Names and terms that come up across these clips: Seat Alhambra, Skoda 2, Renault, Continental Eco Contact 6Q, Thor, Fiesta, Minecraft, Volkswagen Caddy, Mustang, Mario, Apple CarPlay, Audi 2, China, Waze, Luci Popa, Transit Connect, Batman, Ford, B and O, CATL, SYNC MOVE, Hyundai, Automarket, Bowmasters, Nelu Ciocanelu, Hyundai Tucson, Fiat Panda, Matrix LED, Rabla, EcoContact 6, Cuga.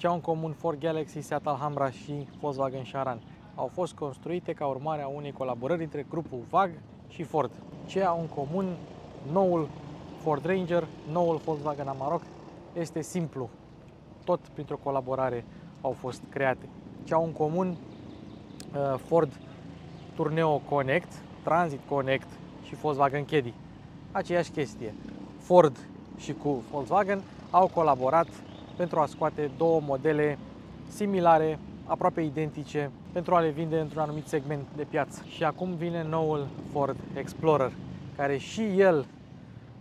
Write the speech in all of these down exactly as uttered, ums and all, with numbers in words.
Ce au în comun Ford Galaxy, Seat Alhambra și Volkswagen Sharan? Au fost construite ca urmare a unei colaborări între grupul V A G și Ford. Ce au în comun noul Ford Ranger, noul Volkswagen Amarok? Este simplu. Tot printr-o colaborare au fost create. Ce au în comun Ford Tourneo Connect, Transit Connect și Volkswagen Caddy? Aceeași chestie. Ford și cu Volkswagen au colaborat pentru a scoate două modele similare, aproape identice, pentru a le vinde într-un anumit segment de piață. Și acum vine noul Ford Explorer, care și el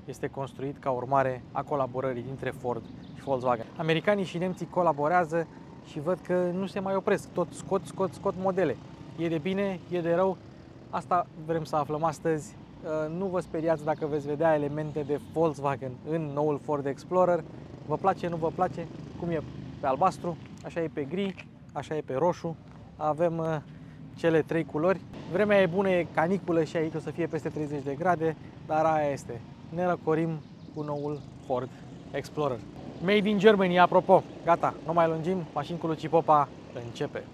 este construit ca urmare a colaborării dintre Ford și Volkswagen. Americanii și nemții colaborează și văd că nu se mai opresc, tot scot, scot, scot modele. E de bine, e de rău, asta vrem să aflăm astăzi. Nu vă speriați dacă veți vedea elemente de Volkswagen în noul Ford Explorer. Vă place, nu vă place, cum e pe albastru, așa e pe gri, așa e pe roșu. Avem cele trei culori. Vremea e bună, e caniculă și aici o să fie peste treizeci de grade, dar aia este. Ne răcorim cu noul Ford Explorer. Made in Germany, apropo. Gata, nu mai lungim, mașini cu Luci Popa începe!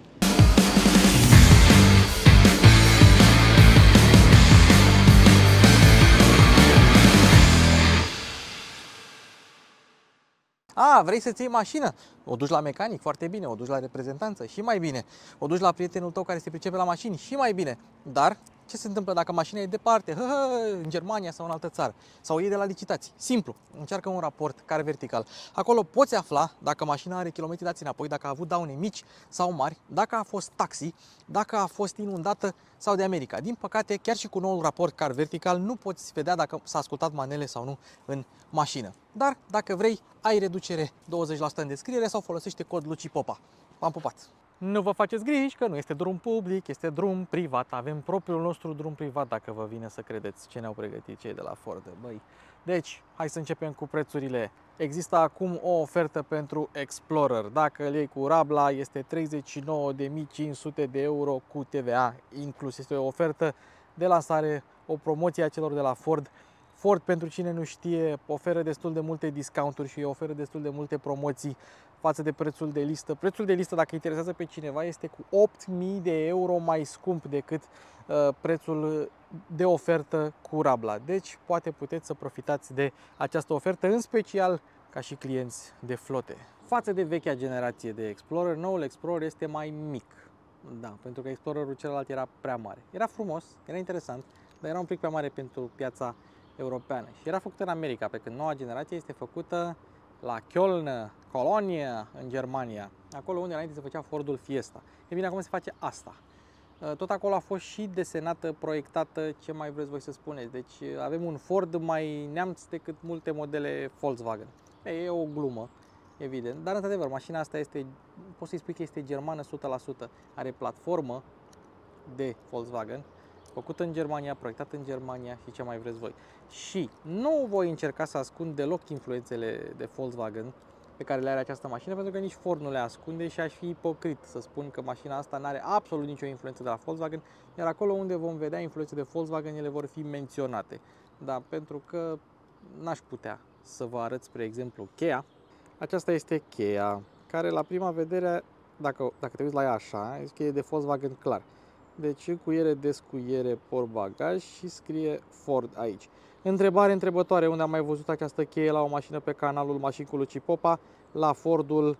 A, vrei să-ți iei mașină? O duci la mecanic, foarte bine, o duci la reprezentanță, și mai bine. O duci la prietenul tău care se pricepe la mașini, și mai bine. Dar ce se întâmplă dacă mașina e departe, hă, hă, în Germania sau în altă țară? Sau e de la licitații? Simplu, încearcă un raport car vertical. Acolo poți afla dacă mașina are kilometri dați înapoi, dacă a avut daune mici sau mari, dacă a fost taxi, dacă a fost inundată sau de America. Din păcate, chiar și cu noul raport car vertical nu poți vedea dacă s-a ascultat manele sau nu în mașină. Dar dacă vrei, ai reducere douăzeci la sută în descriere sau folosește cod Luci Popa. V-am pupat! Nu vă faceți griji că nu este drum public, este drum privat. Avem propriul nostru drum privat, dacă vă vine să credeți ce ne-au pregătit cei de la Ford. Băi. Deci, hai să începem cu prețurile. Există acum o ofertă pentru Explorer. Dacă îl iei cu Rabla, este treizeci și nouă de mii cinci sute de euro cu T V A inclus. Este o ofertă de lansare, o promoție a celor de la Ford. Ford, pentru cine nu știe, oferă destul de multe discounturi și oferă destul de multe promoții față de prețul de listă. Prețul de listă, dacă interesează pe cineva, este cu opt mii de euro mai scump decât uh, prețul de ofertă cu Rabla. Deci, poate puteți să profitați de această ofertă, în special ca și clienți de flote. Față de vechea generație de Explorer, noul Explorer este mai mic. Da, pentru că Explorerul celălalt era prea mare. Era frumos, era interesant, dar era un pic prea mare pentru piața europeană. Și era făcută în America, pe când noua generație este făcută la Köln, Colonia, în Germania, acolo unde înainte se făcea Fordul Fiesta. E bine, acum se face asta. Tot acolo a fost și desenată, proiectată, ce mai vreți voi să spuneți. Deci avem un Ford mai neamț decât multe modele Volkswagen. E o glumă, evident, dar într-adevăr, mașina asta este, poți să-i spui că este germană o sută la sută. Are platformă de Volkswagen, făcută în Germania, proiectat în Germania și ce mai vreți voi. Și nu voi încerca să ascund deloc influențele de Volkswagen pe care le are această mașină, pentru că nici Ford nu le ascunde și aș fi ipocrit să spun că mașina asta nu are absolut nicio influență de la Volkswagen, iar acolo unde vom vedea influențe de Volkswagen, ele vor fi menționate. Dar pentru că n-aș putea să vă arăt, spre exemplu, cheia. Aceasta este cheia, care la prima vedere, dacă, dacă te uiți la ea așa, zici că e de Volkswagen clar. Deci încuiere, descuiere, portbagaj și scrie Ford aici. Întrebare întrebătoare, unde am mai văzut această cheie la o mașină pe canalul Mașini cu Luci Popa? La Fordul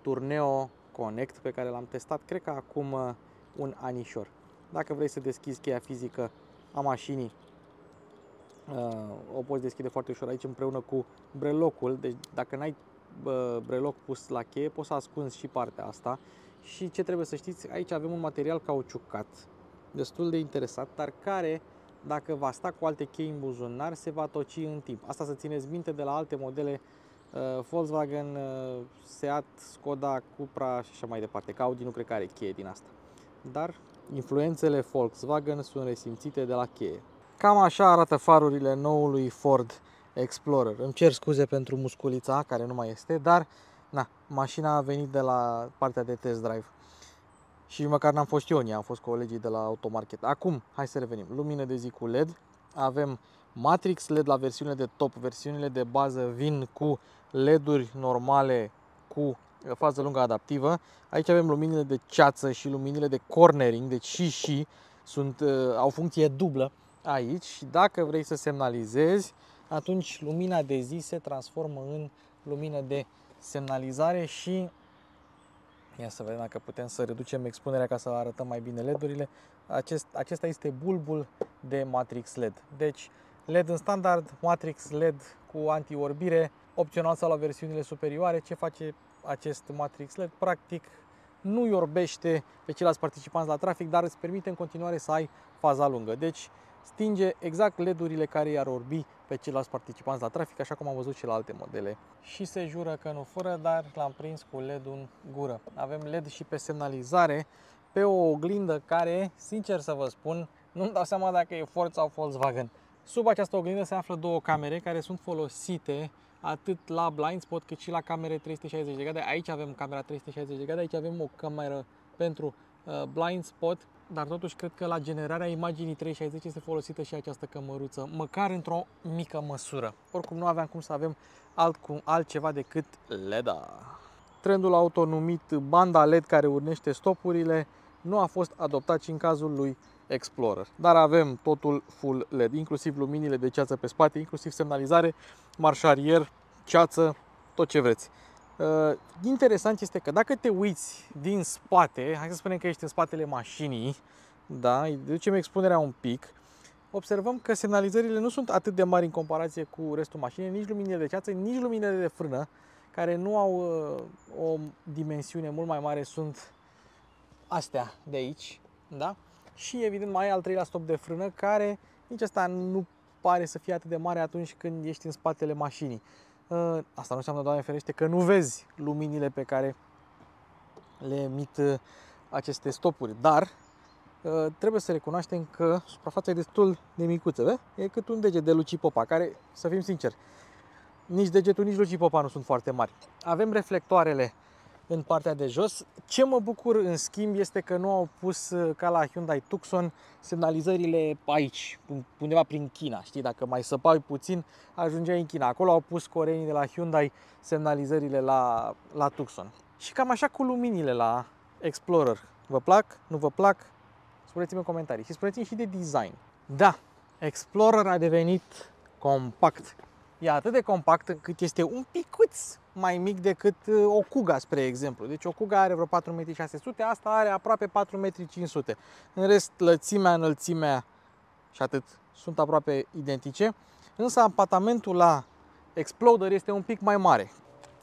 Tourneo Connect, pe care l-am testat, cred că acum un anișor. Dacă vrei să deschizi cheia fizică a mașinii, o poți deschide foarte ușor aici împreună cu brelocul. Deci dacă n-ai breloc pus la cheie, poți să ascunzi și partea asta. Și ce trebuie să știți, aici avem un material cauciucat, destul de interesat, dar care, dacă va sta cu alte chei în buzunar, se va toci în timp. Asta să țineți minte de la alte modele uh, Volkswagen, uh, Seat, Skoda, Cupra și așa mai departe. Că Audi nu cred că are cheie din asta. Dar influențele Volkswagen sunt resimțite de la cheie. Cam așa arată farurile noului Ford Explorer. Îmi cer scuze pentru musculița, care nu mai este, dar... Na, mașina a venit de la partea de test drive și măcar n-am fost eu în ea, am fost colegii de la Automarket. Acum, hai să revenim. Lumină de zi cu L E D, avem Matrix L E D la versiunile de top, versiunile de bază vin cu L E D-uri normale cu fază lungă adaptivă. Aici avem luminile de ceață și luminile de cornering, deci și și sunt, au funcție dublă aici și dacă vrei să semnalizezi, atunci lumina de zi se transformă în lumină de semnalizare și ia să vedem dacă putem să reducem expunerea ca să arătăm mai bine L E D-urile. Acest, acesta este bulbul de Matrix L E D. Deci L E D în standard, Matrix L E D cu antiorbire, opțional sau la versiunile superioare. Ce face acest Matrix L E D? Practic nu iorbește pe ceilalți participanți la trafic, dar îți permite în continuare să ai faza lungă. Deci stinge exact L E D-urile care i-ar orbi pe ceilalți participanți la trafic, așa cum am văzut și la alte modele. Și se jură că nu fură, dar l-am prins cu L E D-ul în gură. Avem L E D și pe semnalizare, pe o oglindă care, sincer să vă spun, nu-mi dau seama dacă e Ford sau Volkswagen. Sub această oglindă se află două camere care sunt folosite atât la blind spot cât și la camere trei sute șaizeci de grade. Aici avem camera trei sute șaizeci de grade, aici avem o cameră pentru blind spot, dar totuși cred că la generarea imaginii trei sute șaizeci este folosită și această cămăruță, măcar într-o mică măsură. Oricum nu aveam cum să avem alt, altceva decât L E D-a. Trendul auto numit banda L E D care urnește stopurile nu a fost adoptat și în cazul lui Explorer. Dar avem totul full L E D, inclusiv luminile de ceață pe spate, inclusiv semnalizare, marșarier, ceață, tot ce vreți. Uh, interesant este că dacă te uiți din spate, hai să spunem că ești în spatele mașinii, da, îi ducem expunerea un pic, observăm că semnalizările nu sunt atât de mari în comparație cu restul mașinii, nici luminile de ceață, nici luminile de frână, care nu au uh, o dimensiune mult mai mare, sunt astea de aici, da? Și evident mai e al treilea stop de frână, care nici asta nu pare să fie atât de mare atunci când ești în spatele mașinii. Asta nu înseamnă, Doamne ferește, că nu vezi luminile pe care le emit aceste stopuri, dar trebuie să recunoaștem că suprafața e destul de micuță, vei? E cât un deget de Luci Popa, care, să fim sinceri, nici degetul, nici Luci Popa nu sunt foarte mari. Avem reflectoarele în partea de jos. Ce mă bucur în schimb este că nu au pus, ca la Hyundai Tucson, semnalizările aici, undeva prin China, știi, dacă mai săpai puțin, ajungeai în China. Acolo au pus coreenii de la Hyundai semnalizările la, la Tucson. Și cam așa cu luminile la Explorer. Vă plac? Nu vă plac? Spuneți-mi în comentarii și spuneți-mi și de design. Da, Explorer a devenit compact. E atât de compact încât este un picuț mai mic decât o Cuga, spre exemplu. Deci o Cuga are vreo patru metri șase sute, asta are aproape patru metri cinci sute. În rest, lățimea, înălțimea și atât sunt aproape identice, însă apartamentul la Explorer este un pic mai mare.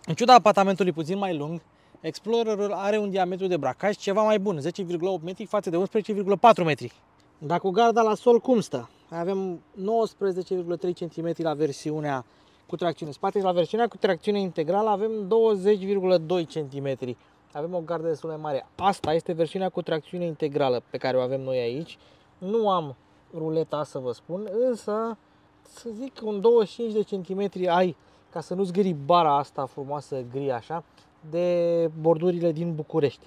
În ciuda apartamentului puțin mai lung, Explorerul are un diametru de bracaj ceva mai bun, zece virgulă opt metri față de unsprezece virgulă patru metri. Dar cu garda la sol cum stă? Avem nouăsprezece virgulă trei centimetri la versiunea cu tracțiune spate și la versiunea cu tracțiune integrală avem douăzeci virgulă doi centimetri. Avem o gardă destul de mare. Asta este versiunea cu tracțiune integrală pe care o avem noi aici. Nu am ruleta să vă spun, însă să zic un douăzeci și cinci de centimetri ai ca să nu zgâri bara asta frumoasă gri așa de bordurile din București.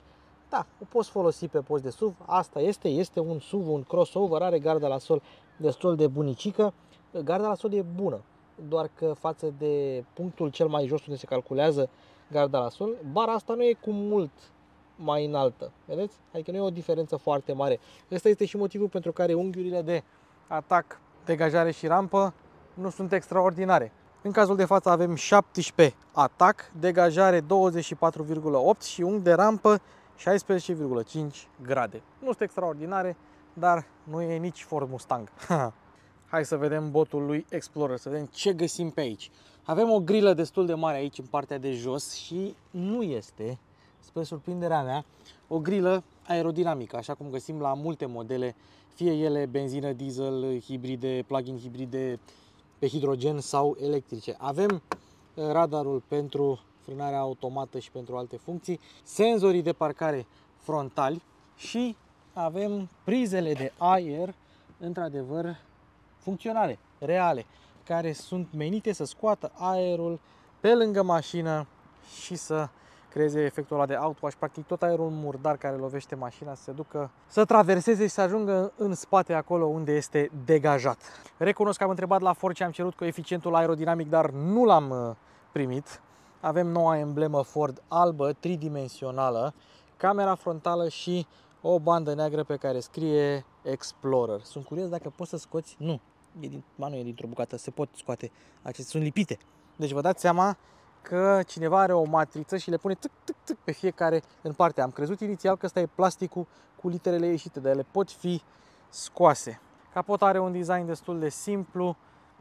Da, o poți folosi pe post de S U V. Asta este, este un S U V, un crossover, are garda la sol destul de bunicică. Garda la sol e bună, doar că față de punctul cel mai jos unde se calculează garda la sol, bara asta nu e cu mult mai înaltă, vedeți? Adică nu e o diferență foarte mare. Ăsta este și motivul pentru care unghiurile de atac, degajare și rampă nu sunt extraordinare. În cazul de față avem șaptesprezece atac, degajare douăzeci și patru virgulă opt și unghi de rampă șaisprezece virgulă cinci grade. Nu sunt extraordinare, dar nu e nici Ford Mustang. Hai să vedem botul lui Explorer, să vedem ce găsim pe aici. Avem o grilă destul de mare aici, în partea de jos, și nu este, spre surprinderea mea, o grilă aerodinamică, așa cum găsim la multe modele, fie ele benzină, diesel, hibride, plug-in hibride, pe hidrogen sau electrice. Avem radarul pentru frânarea automată și pentru alte funcții, senzorii de parcare frontali și avem prizele de aer, într-adevăr, funcționale, reale, care sunt menite să scoată aerul pe lângă mașină și să creeze efectul ăla de outwash, practic tot aerul murdar care lovește mașina să se ducă, să traverseze și să ajungă în spate acolo unde este degajat. Recunosc că am întrebat la Ford și am cerut coeficientul aerodinamic, dar nu l-am primit. avem noua emblemă Ford albă, tridimensională, camera frontală și o bandă neagră pe care scrie Explorer. Sunt curios dacă poți să scoți, nu, e din... ba, nu e dintr-o bucată, se pot scoate, acestea sunt lipite. Deci vă dați seama că cineva are o matriță și le pune tic, tic, tic pe fiecare în parte. Am crezut inițial că ăsta e plasticul cu literele ieșite, dar ele pot fi scoase. Capota are un design destul de simplu,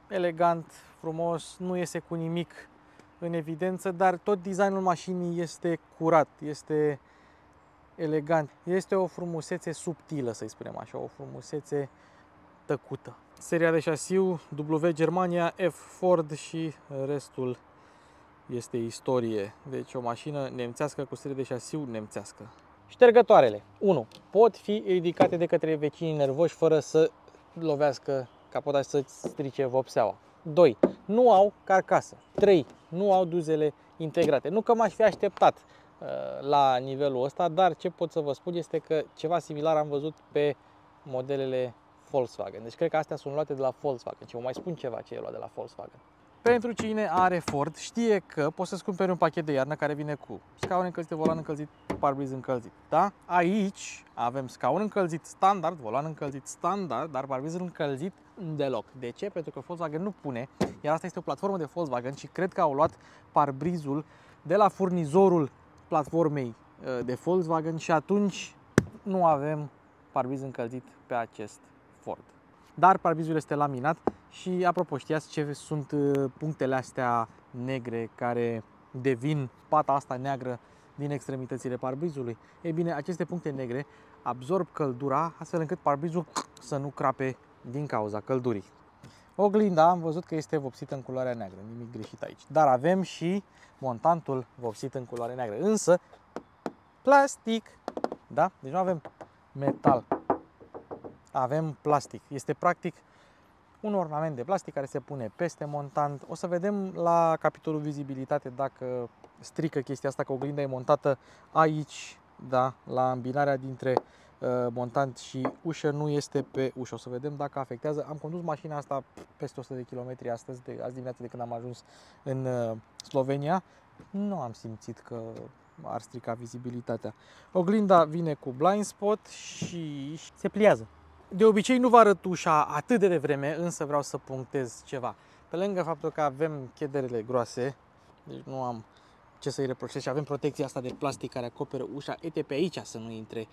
elegant, frumos, nu iese cu nimic în evidență, dar tot designul mașinii este curat, este elegant. Este o frumusețe subtilă, să-i spunem așa, o frumusețe tăcută. Seria de șasiu W Germania, F Ford și restul este istorie. Deci o mașină nemțească cu serie de șasiu nemțească. Ștergătoarele. unu. Pot fi ridicate de către vecinii nervoși fără să lovească capota și să-ți strice vopseaua. doi. Nu au carcasă. trei. Nu au duzele integrate. Nu că m-aș fi așteptat uh, la nivelul ăsta, dar ce pot să vă spun este că ceva similar am văzut pe modelele Volkswagen. Deci cred că astea sunt luate de la Volkswagen. Și vă mai spun ceva ce e luat de la Volkswagen. Pentru cine are Ford, știe că poți să-ți cumperi un pachet de iarnă care vine cu scaune încălzite, volan încălzit, parbriz încălzit, da? Aici avem scaun încălzit standard, volan încălzit standard, dar parbrizul încălzit deloc. De ce? Pentru că Volkswagen nu pune, iar asta este o platformă de Volkswagen și cred că au luat parbrizul de la furnizorul platformei de Volkswagen și atunci nu avem parbriz încălzit pe acest Ford. Dar parbrizul este laminat și, apropo, știați ce sunt punctele astea negre care devin pata asta neagră din extremitățile parbrizului? Ei bine, aceste puncte negre absorb căldura astfel încât parbrizul să nu crape din cauza căldurii. Oglinda am văzut că este vopsită în culoarea neagră, nimic greșit aici. Dar avem și montantul vopsit în culoare neagră, însă plastic, da? Deci nu avem metal. Avem plastic. Este practic un ornament de plastic care se pune peste montant. O să vedem la capitolul vizibilitate dacă strică chestia asta, că oglinda e montată aici, da, la îmbinarea dintre uh, montant și ușă, nu este pe ușă. O să vedem dacă afectează. Am condus mașina asta peste o sută de kilometri astăzi, de, azi dimineață de când am ajuns în uh, Slovenia. Nu am simțit că ar strica vizibilitatea. Oglinda vine cu blind spot și se pliază. De obicei nu vă arăt ușa atât de devreme, însă vreau să punctez ceva. Pe lângă faptul că avem chederele groase, deci nu am ce să-i reproșez și avem protecția asta de plastic care acoperă ușa, ete pe aici să nu intre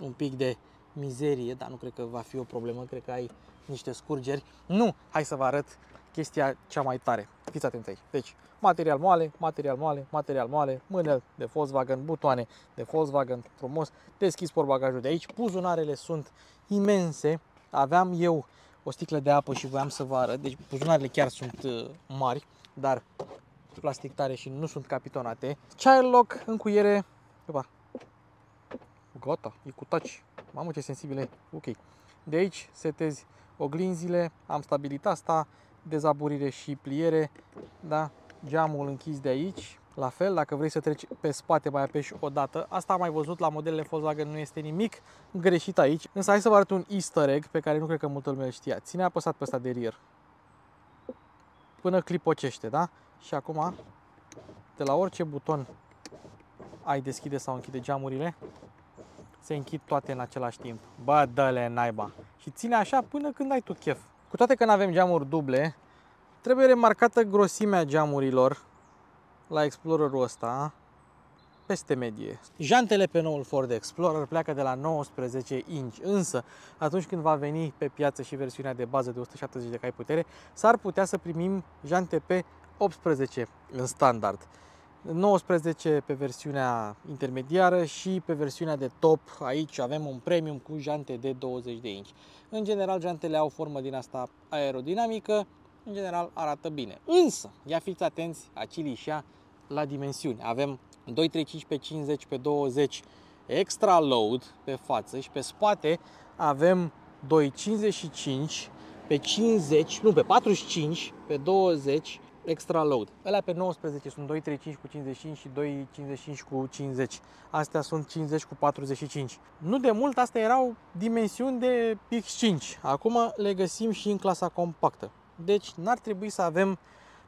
un pic de mizerie, dar nu cred că va fi o problemă, cred că ai niște scurgeri. Nu! Hai să vă arăt chestia cea mai tare. Fiți atenți aici. Deci, material moale, material moale, material moale, mână de Volkswagen, butoane de Volkswagen, frumos, deschis portbagajul de aici, buzunarele sunt imense, aveam eu o sticlă de apă și voiam să vă arăt, deci buzunarele chiar sunt mari, dar plastic tare și nu sunt capitonate. Child lock, încuiere, gata, e cu touch, mamă ce sensibile, ok. De aici setezi oglinzile, am stabilit asta, dezaburire și pliere, da? Geamul închis de aici, la fel, dacă vrei să treci pe spate mai apeși o dată. Asta am mai văzut la modelele Volkswagen, nu este nimic greșit aici, însă hai să vă arăt un easter egg pe care nu cred că multă lume știa. Ține apăsat pe ăsta de rear până clipocește, da? Și acum, de la orice buton ai deschide sau închide geamurile, se închid toate în același timp. Bă, dă-le naiba! Și ține așa până când ai tu chef. Cu toate că nu avem geamuri duble, trebuie remarcată grosimea geamurilor la Explorerul ăsta peste medie. Jantele pe noul Ford Explorer pleacă de la nouăsprezece inci, însă atunci când va veni pe piață și versiunea de bază de o sută șaptezeci de cai putere, s-ar putea să primim jante pe optsprezece în standard. nouăsprezece pe versiunea intermediară și pe versiunea de top, aici avem un premium cu jante de douăzeci de inci. În general, jantele au formă din asta aerodinamică, în general arată bine. Însă, ia fiți atenți, acilișa, la dimensiuni. Avem doi virgulă treizeci și cinci pe cincizeci pe douăzeci extra load pe față și pe spate avem doi virgulă cincizeci și cinci pe cincizeci, nu, pe patruzeci și cinci pe douăzeci extra load. Alea pe nouăsprezece sunt doi virgulă treizeci și cinci cu cincizeci și cinci și doi virgulă cincizeci și cinci cu cincizeci. Astea sunt cincizeci cu patruzeci și cinci. Nu de mult astea erau dimensiuni de X cinci. Acum le găsim și în clasa compactă. Deci n-ar trebui să avem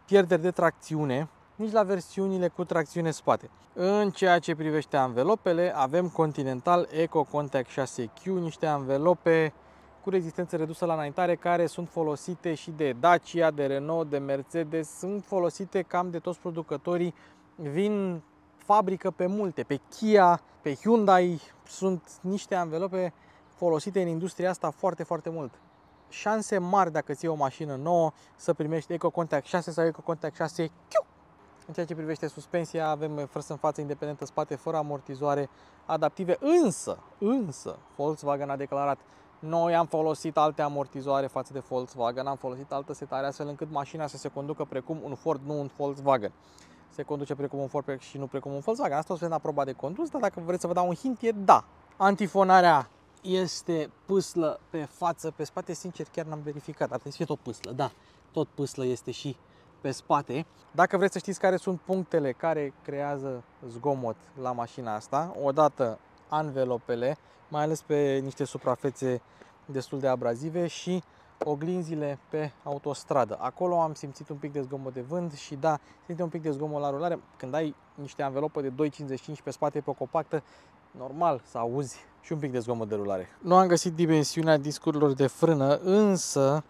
pierderi de tracțiune nici la versiunile cu tracțiune spate. În ceea ce privește anvelopele, avem Continental Eco Contact șase Q, niște anvelope cu rezistență redusă la înaintare, care sunt folosite și de Dacia, de Renault, de Mercedes, sunt folosite cam de toți producătorii, vin fabrică pe multe, pe Kia, pe Hyundai, sunt niște anvelope folosite în industria asta foarte, foarte mult. Șanse mari, dacă ți iei o mașină nouă, să primești EcoContact șase sau EcoContact șase Q. În ceea ce privește suspensia, avem frânsă în față independentă, spate fără amortizoare adaptive, însă, însă, Volkswagen a declarat: noi am folosit alte amortizoare față de Volkswagen, am folosit altă setare astfel încât mașina să se conducă precum un Ford, nu un Volkswagen. Se conduce precum un Ford și nu precum un Volkswagen. Asta o să fie la proba de condus, dar dacă vreți să vă dau un hint, e da. Antifonarea este pâslă pe față, pe spate, sincer chiar n-am verificat, ar trebui să fie tot pâslă, da, tot pâslă este și pe spate. Dacă vreți să știți care sunt punctele care creează zgomot la mașina asta, odată anvelopele, mai ales pe niște suprafețe destul de abrazive, și oglinzile pe autostradă. Acolo am simțit un pic de zgomot de vânt și da, simte un pic de zgomot la rulare. Când ai niște anvelope de doi cincizeci și cinci pe spate, pe o compactă, normal să auzi și un pic de zgomot de rulare. Nu am găsit dimensiunea discurilor de frână, însă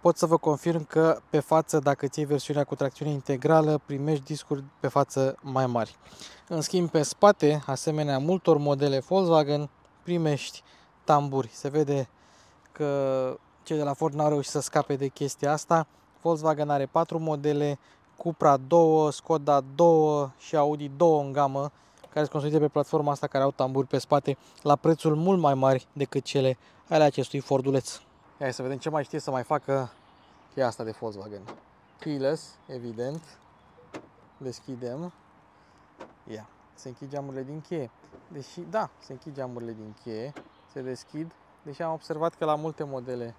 pot să vă confirm că pe față, dacă ții versiunea cu tracțiune integrală, primești discuri pe față mai mari. În schimb, pe spate, asemenea multor modele Volkswagen, primești tamburi. Se vede că cei de la Ford n-au reușit să scape de chestia asta. Volkswagen are patru modele, Cupra două, Skoda două și Audi două în gamă, care sunt construite pe platforma asta, care au tamburi pe spate, la prețuri mult mai mari decât cele ale acestui Forduleț. Hai să vedem ce mai știe să mai facă cheia asta de Volkswagen. Keyless, evident. Deschidem. Ia, se închid geamurile din cheie. Deși, da, se închid geamurile din cheie, se deschid. Deși am observat că la multe modele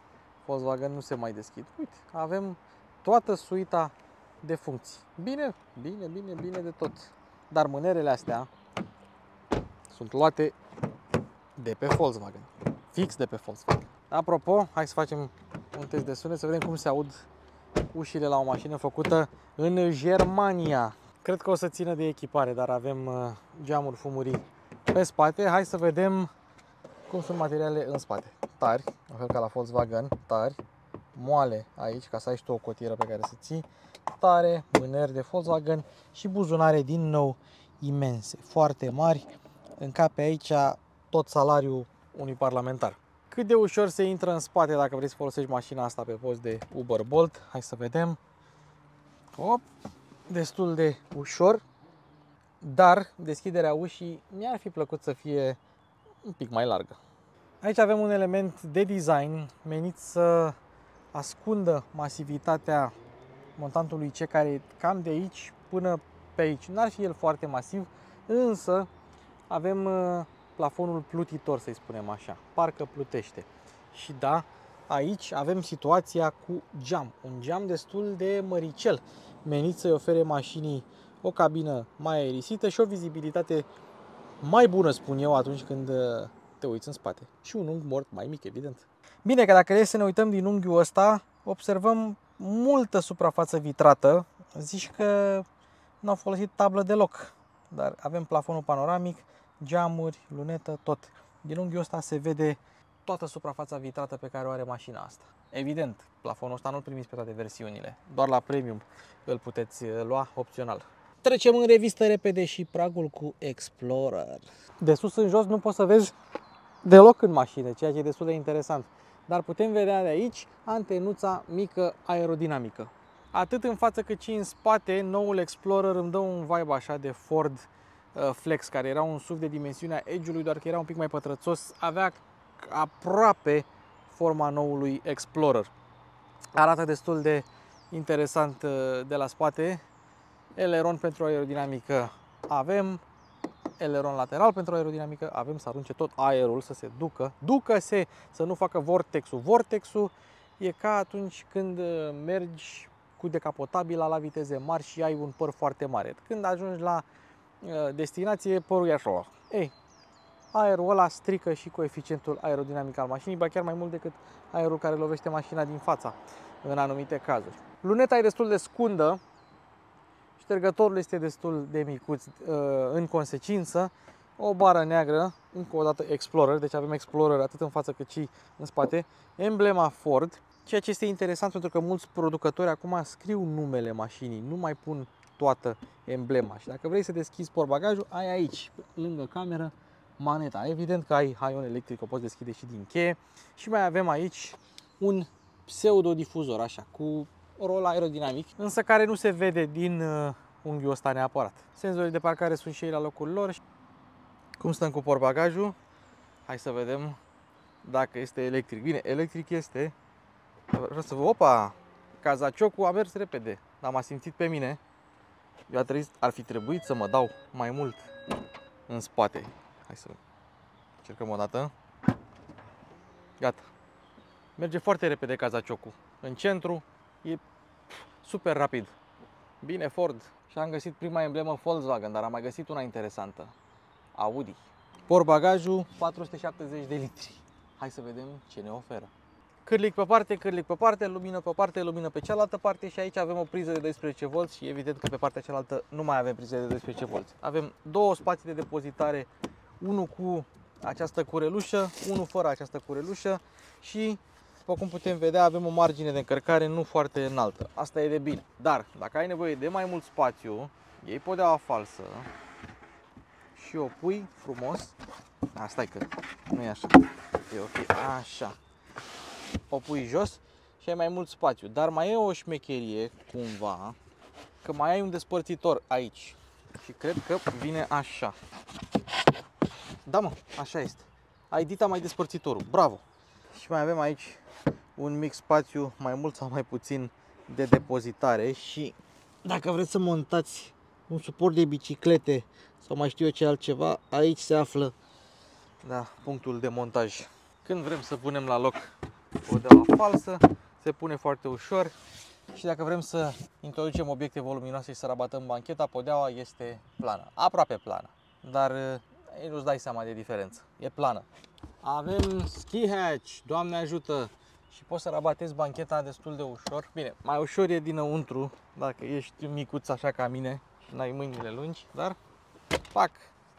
Volkswagen nu se mai deschid. Uite, avem toată suita de funcții. Bine, bine, bine, bine de tot. Dar mânerele astea sunt luate de pe Volkswagen. Fix de pe Volkswagen. Apropo, hai să facem un test de sunet, să vedem cum se aud ușile la o mașină făcută în Germania. Cred că o să țină de echipare, dar avem geamuri fumurii pe spate. Hai să vedem cum sunt materialele în spate. Tari, la fel ca la Volkswagen, tari, moale aici, ca să ai și tu o cotieră pe care să ții, tare, mâneri de Volkswagen și buzunare din nou imense, foarte mari, încape aici tot salariul unui parlamentar. Cât de ușor se intră în spate dacă vrei să folosești mașina asta pe post de Uber Bolt. Hai să vedem. Hop, destul de ușor, dar deschiderea ușii mi-ar fi plăcut să fie un pic mai largă. Aici avem un element de design menit să ascundă masivitatea montantului C, care e cam de aici până pe aici. N-ar fi el foarte masiv, însă avem plafonul plutitor, să-i spunem așa, parcă plutește. Și da, aici avem situația cu geam, un geam destul de măricel, menit să-i ofere mașinii o cabină mai aerisită și o vizibilitate mai bună, spun eu, atunci când te uiți în spate. Și un unghi mort mai mic, evident. Bine că dacă e să ne uităm din unghiul ăsta, observăm multă suprafață vitrată. Zici că nu au folosit tablă deloc, dar avem plafonul panoramic, geamuri, lunetă, tot. Din unghiul ăsta se vede toată suprafața vitrată pe care o are mașina asta. Evident, plafonul ăsta nu-l primiți pe toate versiunile, doar la premium îl puteți lua opțional. Trecem în revistă repede și pragul cu Explorer. De sus în jos nu poți să vezi deloc în mașină, ceea ce e destul de interesant. Dar putem vedea de aici antenuța mică aerodinamică. Atât în față cât și în spate, noul Explorer îmi dă un vibe așa de Ford Flex, care era un S U V de dimensiunea Edge-ului, doar că era un pic mai pătrățos, avea aproape forma noului Explorer. Arată destul de interesant de la spate. Eleron pentru aerodinamică avem, eleron lateral pentru aerodinamică avem, să arunce tot aerul, să se ducă, ducă-se, să nu facă vortexul. Vortexul e ca atunci când mergi cu decapotabila la viteze mari și ai un păr foarte mare. Când ajungi la destinație, părul e așa. Ei, aerul ăla strică și coeficientul aerodinamic al mașinii, ba chiar mai mult decât aerul care lovește mașina din fața, în anumite cazuri. Luneta e destul de scundă Ștergătorul este destul de micuț în consecință. O bară neagră, încă o dată Explorer, deci avem Explorer atât în față cât și în spate. Emblema Ford, ceea ce este interesant pentru că mulți producători acum scriu numele mașinii, nu mai pun toată emblema. Și dacă vrei să deschizi portbagajul, ai aici, lângă cameră, maneta. Evident că ai haion electric, o poți deschide și din cheie. Și mai avem aici un pseudodifuzor, așa, cu rol aerodinamic, însă care nu se vede din unghiul ăsta neapărat. Senzorii de parcare sunt și ei la locul lor. Cum stăm cu portbagajul? Hai să vedem dacă este electric. Bine, electric este. Vreau să vă... Opa! Cazaciocul a mers repede, dar m-a simțit pe mine. Eu a trebuit, ar fi trebuit să mă dau mai mult în spate. Hai să încercăm o dată. Gata. Merge foarte repede cazaciocul. În centru e super rapid. Bine, Ford. Și am găsit prima emblemă Volkswagen, dar am mai găsit una interesantă. Audi. Portbagajul patru sute șaptezeci de litri. Hai să vedem ce ne oferă. Cârlic pe parte, cârlic pe parte, lumină pe parte, lumină pe cealaltă parte și aici avem o priză de doisprezece volți și evident că pe partea cealaltă nu mai avem priză de doisprezece volți. Avem două spații de depozitare, unul cu această curelușă, unul fără această curelușă și, după cum putem vedea, avem o margine de încărcare nu foarte înaltă. Asta e de bine, dar dacă ai nevoie de mai mult spațiu, iei podeaua falsă și o pui frumos. A, stai că nu e așa, e ok, așa. O pui jos și ai mai mult spațiu, dar mai e o șmecherie cumva, că mai ai un despărțitor aici și cred că vine așa. Da mă, așa este. Ai dita mai despărțitorul, bravo! Și mai avem aici un mic spațiu, mai mult sau mai puțin, de depozitare și dacă vreți să montați un suport de biciclete sau mai știu eu ce altceva, aici se află, da, punctul de montaj. Când vrem să punem la loc podeaua falsă, se pune foarte ușor și dacă vrem să introducem obiecte voluminoase și să rabatăm bancheta, podeaua este plană, aproape plană, dar nu-ți dai seama de diferență, e plană. Avem ski hatch, Doamne ajută, și poți să rabatezi bancheta destul de ușor. Bine, mai ușor e dinăuntru, dacă ești micuț așa ca mine și n-ai mâinile lungi, dar pac,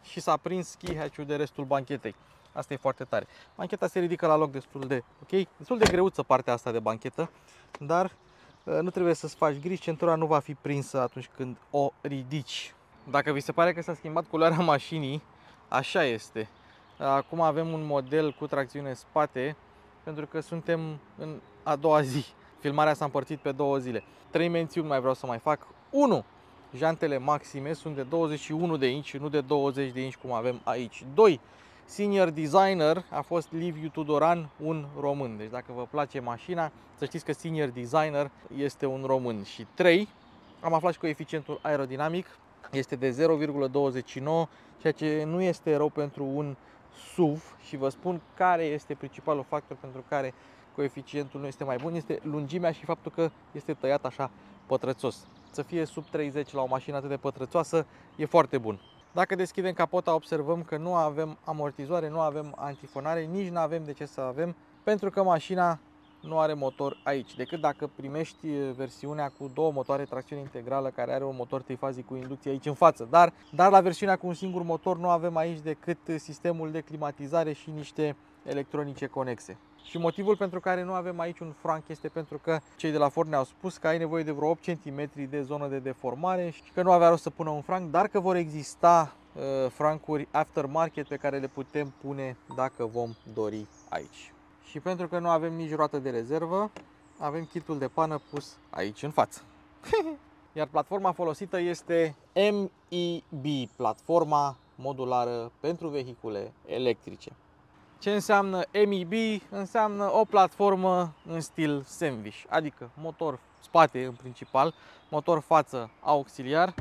și s-a prins ski hatch-ul de restul banchetei. Asta e foarte tare. Bancheta se ridică la loc destul de ok, destul de greuță partea asta de banchetă, dar nu trebuie să-ți faci griji, centura nu va fi prinsă atunci când o ridici. Dacă vi se pare că s-a schimbat culoarea mașinii, așa este. Acum avem un model cu tracțiune în spate, pentru că suntem în a doua zi. Filmarea s-a împărțit pe două zile. Trei mențiuni mai vreau să mai fac. unu. Jantele maxime sunt de douăzeci și unu de inci, nu de douăzeci de inci cum avem aici. doi. Senior designer a fost Liviu Tudoran, un român. Deci dacă vă place mașina, să știți că senior designer este un român. Și trei, am aflat și coeficientul aerodinamic, este de zero virgulă douăzeci și nouă, ceea ce nu este rău pentru un S U V și vă spun care este principalul factor pentru care coeficientul nu este mai bun, este lungimea și faptul că este tăiat așa pătrățos. Să fie sub treizeci la o mașină atât de pătrățoasă e foarte bun. Dacă deschidem capota, observăm că nu avem amortizoare, nu avem antifonare, nici nu avem de ce să avem, pentru că mașina nu are motor aici, decât dacă primești versiunea cu două motoare, tracțiune integrală, care are un motor trifazic cu inducție aici în față. Dar, dar la versiunea cu un singur motor nu avem aici decât sistemul de climatizare și niște electronice conexe. Și motivul pentru care nu avem aici un franc este pentru că cei de la Ford ne-au spus că ai nevoie de vreo opt centimetri de zonă de deformare și că nu avea rost să pună un franc, dar că vor exista uh, francuri aftermarket pe care le putem pune dacă vom dori aici. Și pentru că nu avem nici roată de rezervă, avem kitul de pană pus aici în față. Iar platforma folosită este M E B, platforma modulară pentru vehicule electrice. Ce înseamnă M E B? Înseamnă o platformă în stil sandwich, adică motor spate în principal, motor față auxiliar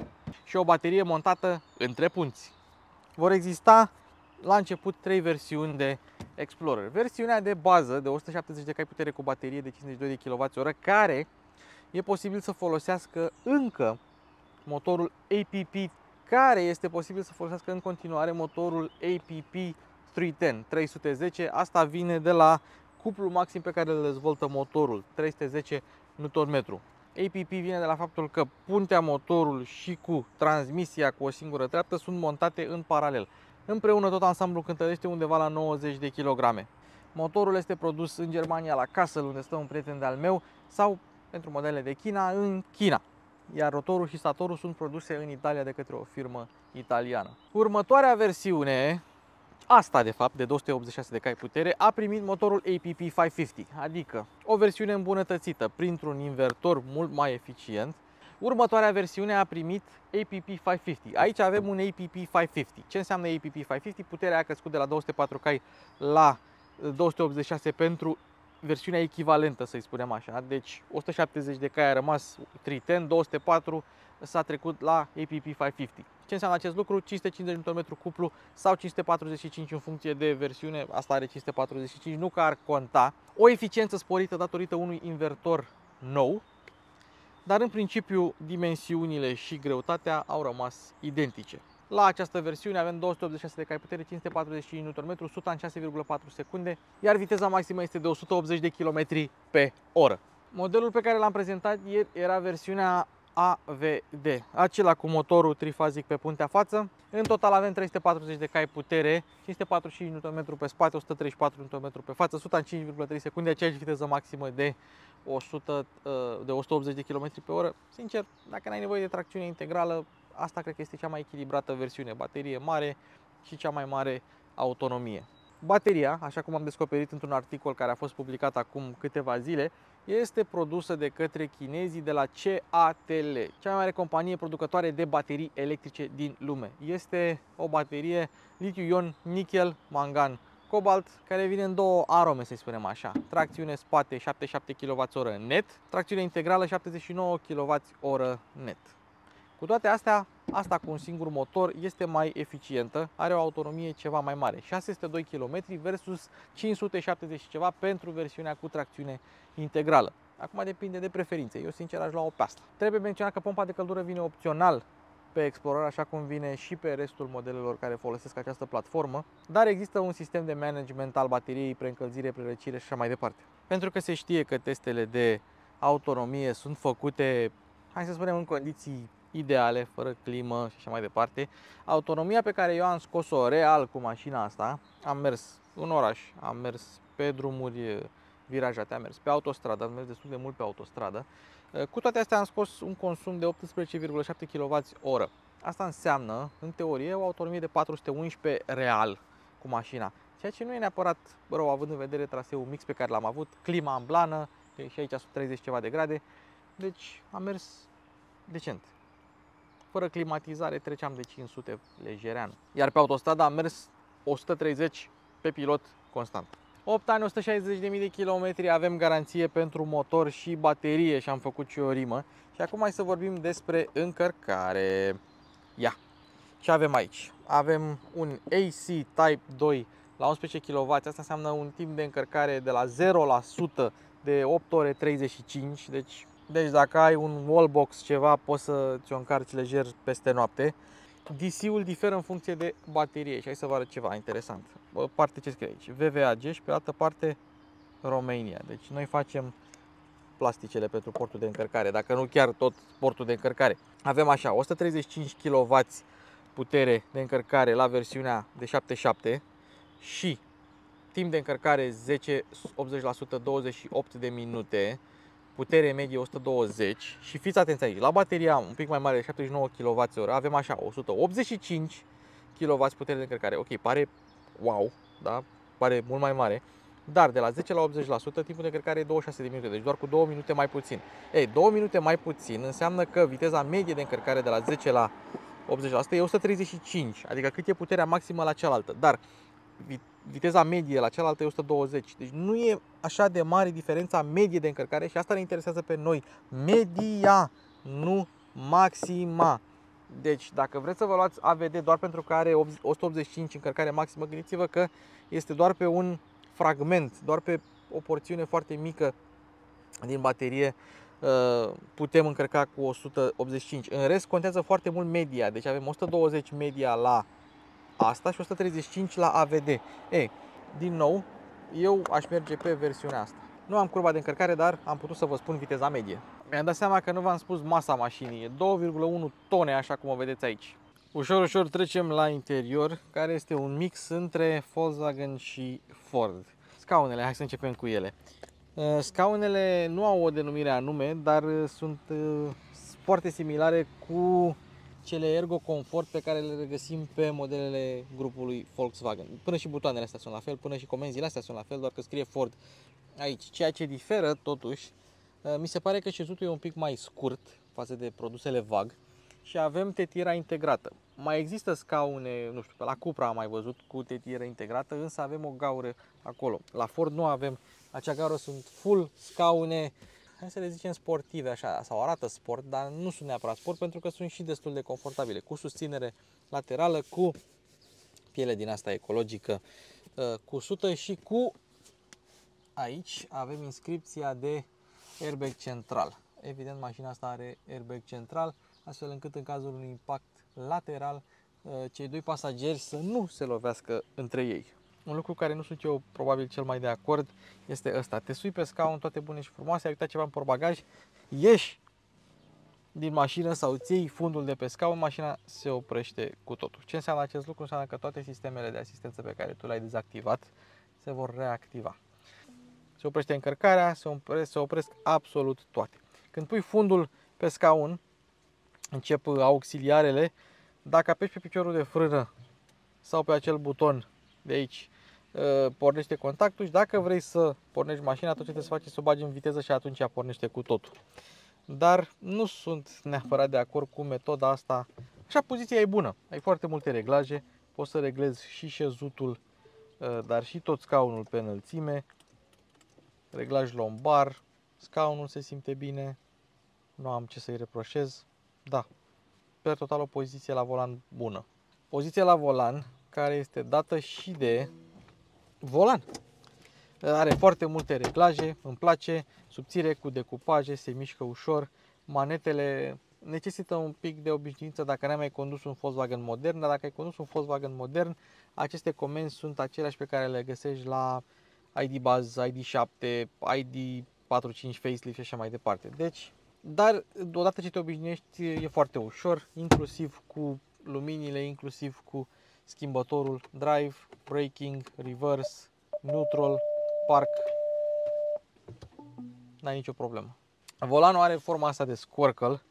și o baterie montată între punți. Vor exista la început trei versiuni de Explorer. Versiunea de bază de o sută șaptezeci de cai putere cu baterie de cincizeci și doi de kilowați oră, care e posibil să folosească încă motorul A P P, care este posibil să folosească în continuare motorul A P P trei sute zece, asta vine de la cuplu maxim pe care îl dezvoltă motorul, trei sute zece newton metru. A P P vine de la faptul că puntea, motorul și cu transmisia cu o singură treaptă sunt montate în paralel. Împreună tot ansamblul cântărește undeva la nouăzeci de kilograme. Motorul este produs în Germania, la Kassel, unde stă un prieten de-al meu, sau, pentru modele de China, în China. Iar rotorul și statorul sunt produse în Italia de către o firmă italiană. Următoarea versiune, asta de fapt, de două sute optzeci și șase de cai putere, a primit motorul A P P cinci sute cincizeci, adică o versiune îmbunătățită printr-un invertor mult mai eficient. Următoarea versiune a primit A P P cinci sute cincizeci. Aici avem un A P P cinci sute cincizeci. Ce înseamnă A P P cinci sute cincizeci? Puterea a crescut de la două sute patru cai la două sute optzeci și șase pentru versiunea echivalentă, să-i spunem așa. Deci o sută șaptezeci de cai a rămas trei sute, două sute patru s-a trecut la A P P cinci sute cincizeci. Ce înseamnă acest lucru? cinci sute cincizeci de newton metri cuplu sau cinci sute patruzeci și cinci în funcție de versiune. Asta are cinci sute patruzeci și cinci, nu că ar conta. O eficiență sporită datorită unui invertor nou, dar în principiu dimensiunile și greutatea au rămas identice. La această versiune avem două sute optzeci și șase de cai putere, cinci sute patruzeci și cinci de newton metri, suta în șase virgulă patru secunde, iar viteza maximă este de o sută optzeci de kilometri pe oră. Modelul pe care l-am prezentat ieri era versiunea A V D, acela cu motorul trifazic pe puntea față. În total avem trei sute patruzeci de cai putere, cinci sute patruzeci și cinci de newton metri pe spate, o sută treizeci și patru de newton metri pe față, suta în cinci virgulă trei secunde, aceeași viteză maximă de o sută, de o sută optzeci de kilometri pe oră. Sincer, dacă n-ai nevoie de tracțiune integrală, asta cred că este cea mai echilibrată versiune, baterie mare și cea mai mare autonomie. Bateria, așa cum am descoperit într-un articol care a fost publicat acum câteva zile, este produsă de către chinezii de la C A T L, cea mai mare companie producătoare de baterii electrice din lume. Este o baterie litiu-ion, nichel, mangan, cobalt, care vine în două arome, să spunem așa. Tracțiune spate șaptezeci și șapte de kilowați oră net, tracțiune integrală șaptezeci și nouă de kilowați oră net. Cu toate astea, asta cu un singur motor este mai eficientă, are o autonomie ceva mai mare, șase sute doi de kilometri versus cinci sute șaptezeci și ceva pentru versiunea cu tracțiune integrală. Acum depinde de preferințe, eu sincer aș lua-o pe asta. Trebuie menționat că pompa de căldură vine opțional pe Explorer, așa cum vine și pe restul modelelor care folosesc această platformă, dar există un sistem de management al bateriei, preîncălzire, prelăcire și așa mai departe. Pentru că se știe că testele de autonomie sunt făcute, hai să spunem, în condiții ideale, fără climă și așa mai departe. Autonomia pe care eu am scos-o real cu mașina asta, am mers în oraș, am mers pe drumuri virajate, am mers pe autostradă, am mers destul de mult pe autostradă. Cu toate astea am scos un consum de optsprezece virgulă șapte kilowați oră. Asta înseamnă, în teorie, o autonomie de patru sute unsprezece real cu mașina, ceea ce nu e neapărat rău, având în vedere traseul mix pe care l-am avut, clima în blană, și aici sub treizeci ceva de grade, deci am mers decent. Fără climatizare treceam de cinci sute lejerean. Iar pe autostradă am mers o sută treizeci pe pilot constant. opt ani, o sută șaizeci de mii de kilometri, avem garanție pentru motor și baterie și am făcut și o rimă. Și acum hai să vorbim despre încărcare. Ia! Ce avem aici? Avem un A C Type doi la unsprezece kilowați, asta înseamnă un timp de încărcare de la zero la sută de opt ore treizeci și cinci, deci... Deci dacă ai un wallbox ceva, poți să ți-o încarci lejer peste noapte. D C-ul diferă în funcție de baterie și hai să vă arăt ceva interesant. O parte ce scrie aici, V V A G și pe altă parte România. Deci noi facem plasticele pentru portul de încărcare, dacă nu chiar tot portul de încărcare. Avem așa, o sută treizeci și cinci de kilowați putere de încărcare la versiunea de șaptezeci și șapte și timp de încărcare zece, optzeci la sută, douăzeci și opt de minute. Putere medie o sută douăzeci și fiți atenți aici, la bateria un pic mai mare de șaptezeci și nouă de kilowați oră avem așa o sută optzeci și cinci de kilowați putere de încărcare. Ok, pare wow, da? Pare mult mai mare, dar de la zece la optzeci la sută timpul de încărcare e douăzeci și șase de minute, deci doar cu două minute mai puțin. Ei, două minute mai puțin înseamnă că viteza medie de încărcare de la zece la optzeci la sută e o sută treizeci și cinci, adică cât e puterea maximă la cealaltă, dar viteza medie la cealaltă e o sută douăzeci, deci nu e așa de mare diferența medie de încărcare și asta ne interesează pe noi, media, nu maxima. Deci dacă vreți să vă luați A V D doar pentru că are o sută optzeci și cinci încărcare maximă, gândiți-vă că este doar pe un fragment, doar pe o porțiune foarte mică din baterie putem încărca cu o sută optzeci și cinci. În rest contează foarte mult media, deci avem o sută douăzeci media la asta și o sută treizeci și cinci la A V D. Ei, din nou, eu aș merge pe versiunea asta. Nu am curba de încărcare, dar am putut să vă spun viteza medie. Mi-am dat seama că nu v-am spus masa mașinii, e două virgulă unu tone, așa cum o vedeți aici. Ușor, ușor trecem la interior, care este un mix între Volkswagen și Ford. Scaunele, hai să începem cu ele. Scaunele nu au o denumire anume, dar sunt foarte similare cu cele Ergo Comfort pe care le regăsim pe modelele grupului Volkswagen. Până și butoanele astea sunt la fel, până și comenzile astea sunt la fel, doar că scrie Ford aici. Ceea ce diferă totuși, mi se pare că șezutul e un pic mai scurt față de produsele V A G și avem tetiera integrată. Mai există scaune, nu știu, pe la Cupra am mai văzut cu tetieră integrată, însă avem o gaură acolo. La Ford nu avem acea gaură, sunt full scaune, hai să le zicem sportive așa, sau arată sport, dar nu sunt neapărat sport pentru că sunt și destul de confortabile, cu susținere laterală, cu piele din asta ecologică cusută și cu, aici avem inscripția de airbag central. Evident, mașina asta are airbag central, astfel încât în cazul unui impact lateral, cei doi pasageri să nu se lovească între ei. Un lucru care nu sunt eu probabil cel mai de acord este ăsta. Te sui pe scaun, toate bune și frumoase, ai uitat ceva în portbagaj, ieși din mașină sau îți iei fundul de pe scaun, mașina se oprește cu totul. Ce înseamnă acest lucru? Înseamnă că toate sistemele de asistență pe care tu le-ai dezactivat se vor reactiva. Se oprește încărcarea, se opresc, se opresc absolut toate. Când pui fundul pe scaun, încep auxiliarele. Dacă apeși pe piciorul de frână sau pe acel buton de aici, pornește contactul și dacă vrei să pornești mașina, atunci trebuie să faci să o bagi în viteză și atunci ea pornește cu totul. Dar nu sunt neapărat de acord cu metoda asta. Așa, poziția e bună. Ai foarte multe reglaje, poți să reglezi și șezutul, dar și tot scaunul pe înălțime. Reglaj lombar, scaunul se simte bine, nu am ce să-i reproșez. Da, pe total o poziție la volan bună. Poziția la volan care este dată și de volan. Are foarte multe reglaje, îmi place, subțire cu decupaje, se mișcă ușor. Manetele necesită un pic de obișnuință dacă n-ai mai condus un Volkswagen modern, dar dacă ai condus un Volkswagen modern, aceste comenzi sunt aceleași pe care le găsești la I D Buzz, I D șapte, I D patruzeci și cinci facelift și așa mai departe. Deci, dar odată ce te obișnuiești e foarte ușor, inclusiv cu luminile, inclusiv cu schimbătorul drive, braking, reverse, neutral, park. N-ai nicio problemă. Volanul are forma asta de squircle.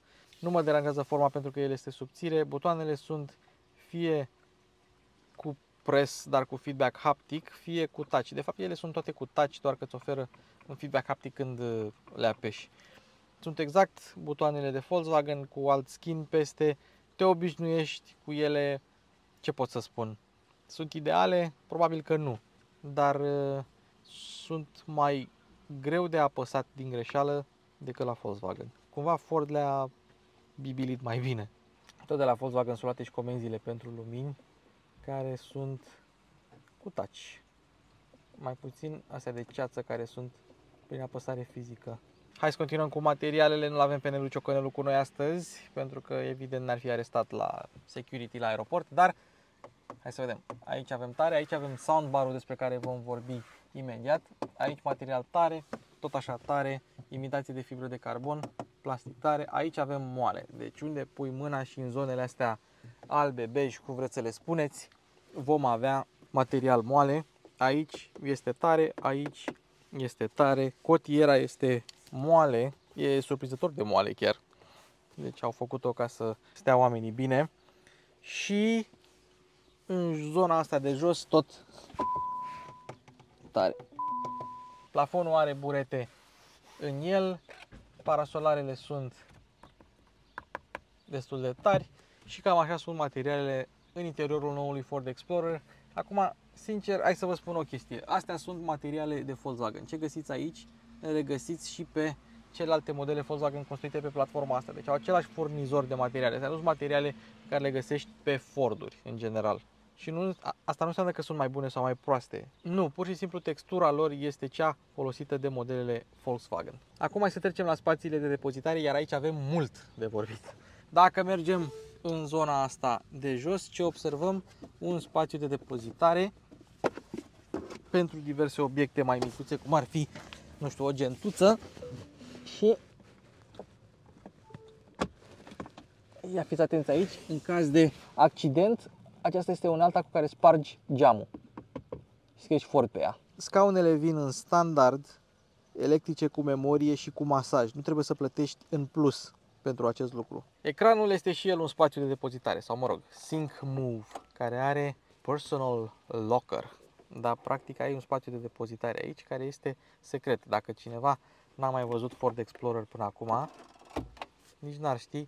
Nu mă deranjează forma pentru că el este subțire. Butoanele sunt fie cu press, dar cu feedback haptic, fie cu touch. De fapt, ele sunt toate cu touch, doar că îți oferă un feedback haptic când le apeși. Sunt exact butoanele de Volkswagen cu alt skin peste, te obișnuiești cu ele, ce pot să spun? Sunt ideale? Probabil că nu, dar uh, sunt mai greu de apăsat din greșeală decât la Volkswagen. Cumva Ford le-a bibilit mai bine. Tot de la Volkswagen sunt luate și comenzile pentru lumini, care sunt cu touch. Mai puțin astea de ceață care sunt prin apăsare fizică. Hai să continuăm cu materialele, nu-l avem pe Nelu Ciocanelu cu noi astăzi, pentru că evident n-ar fi arestat la security la aeroport, dar hai să vedem. Aici avem tare, aici avem soundbar-ul despre care vom vorbi imediat, aici material tare, tot așa tare, imitație de fibră de carbon, plastic tare, aici avem moale, deci unde pui mâna și în zonele astea albe, bej, cum vreți să le spuneți, vom avea material moale, aici este tare, aici este tare, cotiera este moale, e surprinzător de moale chiar. Deci au făcut-o ca să stea oamenii bine. Și în zona asta de jos tot tare. Plafonul are burete în el, parasolarele sunt destul de tari și cam așa sunt materialele în interiorul noului Ford Explorer. Acum, sincer, hai să vă spun o chestie. Astea sunt materiale de Volkswagen. Ce găsiți aici? Le regăsiți și pe celelalte modele Volkswagen construite pe platforma asta. Deci au același furnizor de materiale. Astea nu sunt materiale care le găsești pe Forduri în general. Și nu, asta nu înseamnă că sunt mai bune sau mai proaste. Nu, pur și simplu textura lor este cea folosită de modelele Volkswagen. Acum hai să trecem la spațiile de depozitare, iar aici avem mult de vorbit. Dacă mergem în zona asta de jos, ce observăm? Un spațiu de depozitare pentru diverse obiecte mai micuțe, cum ar fi, nu știu, o gentuță și ia fiți atenți aici, în caz de accident, aceasta este un alta cu care spargi geamul și scrii Ford pe ea. Scaunele vin în standard, electrice cu memorie și cu masaj, nu trebuie să plătești în plus pentru acest lucru. Ecranul este și el un spațiu de depozitare, sau mă rog, SYNC MOVE, care are personal locker, dar practic ai un spațiu de depozitare aici care este secret. Dacă cineva n-a mai văzut Ford Explorer până acum, nici n-ar ști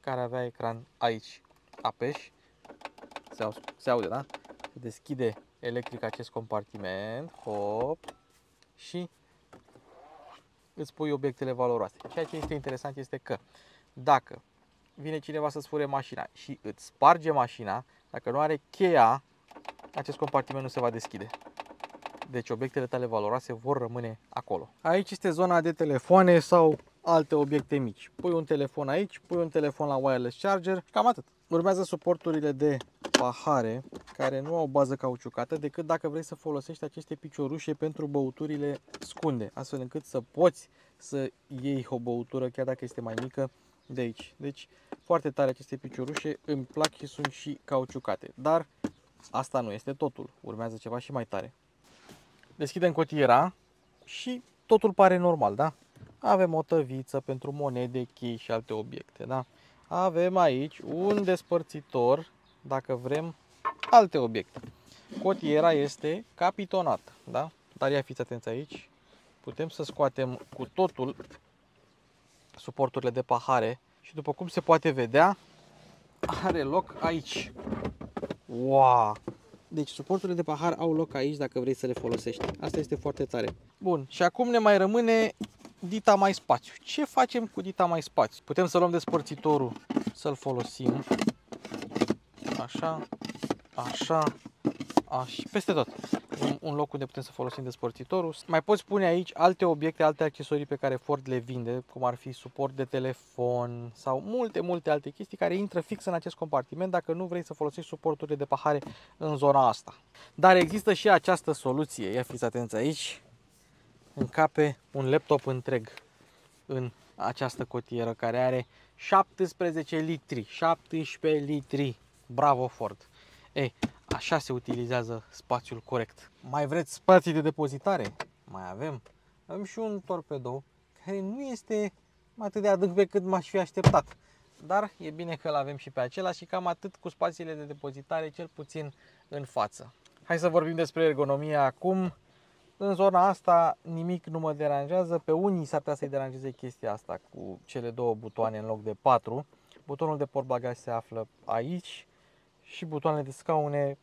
care avea ecran aici. Apeși, se, au, se aude, da? Se deschide electric acest compartiment, hop, și îți pui obiectele valoroase. Ceea ce este interesant este că dacă vine cineva să-ți fure mașina și îți sparge mașina, dacă nu are cheia, acest compartiment nu se va deschide. Deci obiectele tale valoroase vor rămâne acolo. Aici este zona de telefoane sau alte obiecte mici. Pui un telefon aici, pui un telefon la wireless charger, cam atât. Urmează suporturile de pahare care nu au bază cauciucată decât dacă vrei să folosești aceste piciorușe pentru băuturile scunde, astfel încât să poți să iei o băutură chiar dacă este mai mică de aici. Deci foarte tare aceste piciorușe, îmi plac și sunt și cauciucate, dar asta nu este totul, urmează ceva și mai tare. Deschidem cotiera și totul pare normal, da? Avem o tăviță pentru monede, chei și alte obiecte, da? Avem aici un despărțitor dacă vrem alte obiecte. Cotiera este capitonată, da? Dar ia fiți atenți aici. Putem să scoatem cu totul suporturile de pahare și după cum se poate vedea, are loc aici. Wow! Deci suporturile de pahar au loc aici dacă vrei să le folosești. Asta este foarte tare. Bun, și acum ne mai rămâne dita mai spațiu. Ce facem cu dita mai spațiu? Putem să luăm despărțitorul, să-l folosim. Așa, așa, așa, peste tot. Un, un loc unde putem să folosim despărțitorul. Mai poți pune aici alte obiecte, alte accesorii pe care Ford le vinde, cum ar fi suport de telefon sau multe, multe alte chestii care intră fix în acest compartiment dacă nu vrei să folosești suporturile de pahare în zona asta. Dar există și această soluție. Ia fiți atenți aici. Încape un laptop întreg în această cotieră care are șaptesprezece litri, șaptesprezece litri. Bravo Ford! Ei, așa se utilizează spațiul corect. Mai vreți spații de depozitare? Mai avem. Avem și un torpedo care nu este atât de adânc pe cât m-aș fi așteptat. Dar e bine că îl avem și pe acela și cam atât cu spațiile de depozitare, cel puțin în față. Hai să vorbim despre ergonomia acum. În zona asta nimic nu mă deranjează. Pe unii s-ar putea să-i deranjeze chestia asta cu cele două butoane în loc de patru. Butonul de portbagaj se află aici și butoanele de scaune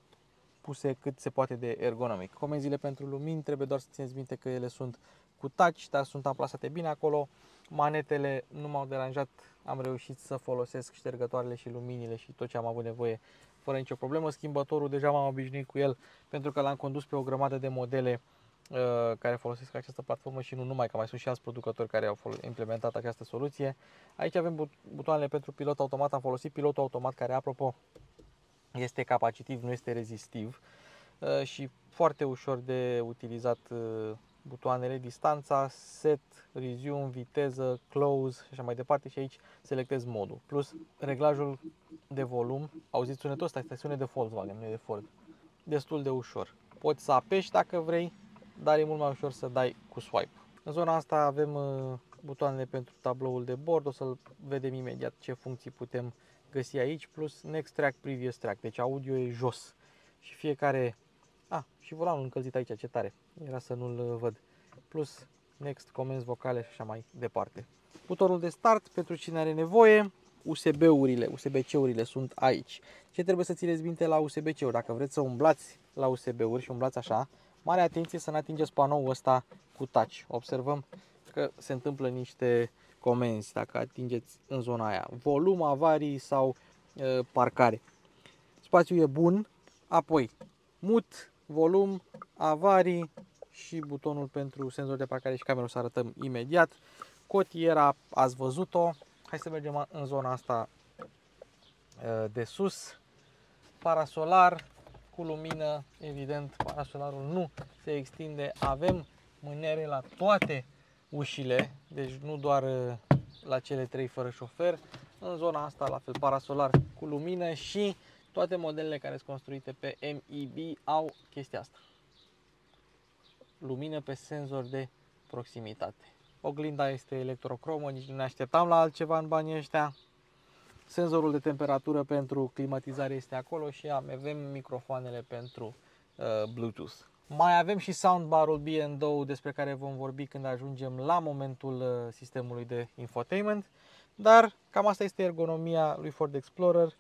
puse cât se poate de ergonomic. Comenzile pentru lumini, trebuie doar să țineți minte că ele sunt cu touch, dar sunt amplasate bine acolo. Manetele nu m-au deranjat, am reușit să folosesc ștergătoarele și luminile și tot ce am avut nevoie fără nicio problemă. Schimbătorul deja m-am obișnuit cu el pentru că l-am condus pe o grămadă de modele care folosesc această platformă și nu numai, că mai sunt și alți producători care au implementat această soluție. Aici avem butoanele pentru pilot automat, am folosit pilotul automat care, apropo, este capacitiv, nu este rezistiv și foarte ușor de utilizat butoanele, distanța, set, resume, viteză, close și așa mai departe și aici selectez modul. Plus reglajul de volum, auziți sunetul ăsta, este sunet de Volkswagen, nu e de Ford, destul de ușor. Poți să apeși dacă vrei, dar e mult mai ușor să dai cu swipe. În zona asta avem butoanele pentru tabloul de bord, o să-l vedem imediat ce funcții putem găsi aici, plus next track, previous track, deci audio e jos și fiecare... A, și volanul încălzit aici, ce tare, era să nu-l văd, plus next, comenzi vocale și așa mai departe. Butonul de start pentru cine are nevoie, U S B-urile, U S B C-urile sunt aici. Ce trebuie să țineți minte la U S B C-uri? Dacă vreți să umblați la U S B-uri și umblați așa, mare atenție să nu atingeți panoul ăsta cu touch. Observăm că se întâmplă niște comenzi dacă atingeți în zona aia. Volum, avarii sau e, parcare. Spațiul e bun. Apoi, mut, volum, avarii și butonul pentru senzor de parcare și cameră, o să arătăm imediat. Cotiera, ați văzut-o. Hai să mergem în zona asta e, de sus. Parasolar. Cu lumină, evident, parasolarul nu se extinde, avem mâniere la toate ușile, deci nu doar la cele trei fără șofer. în zona asta, la fel parasolar cu lumină, și toate modelele care sunt construite pe M E B au chestia asta. Lumină pe senzor de proximitate. Oglinda este electrocromă, nici nu ne așteptam la altceva în banii ăștia. Senzorul de temperatură pentru climatizare este acolo și avem microfoanele pentru uh, Bluetooth. Mai avem și soundbar-ul B and O despre care vom vorbi când ajungem la momentul uh, sistemului de infotainment. Dar cam asta este ergonomia lui Ford Explorer.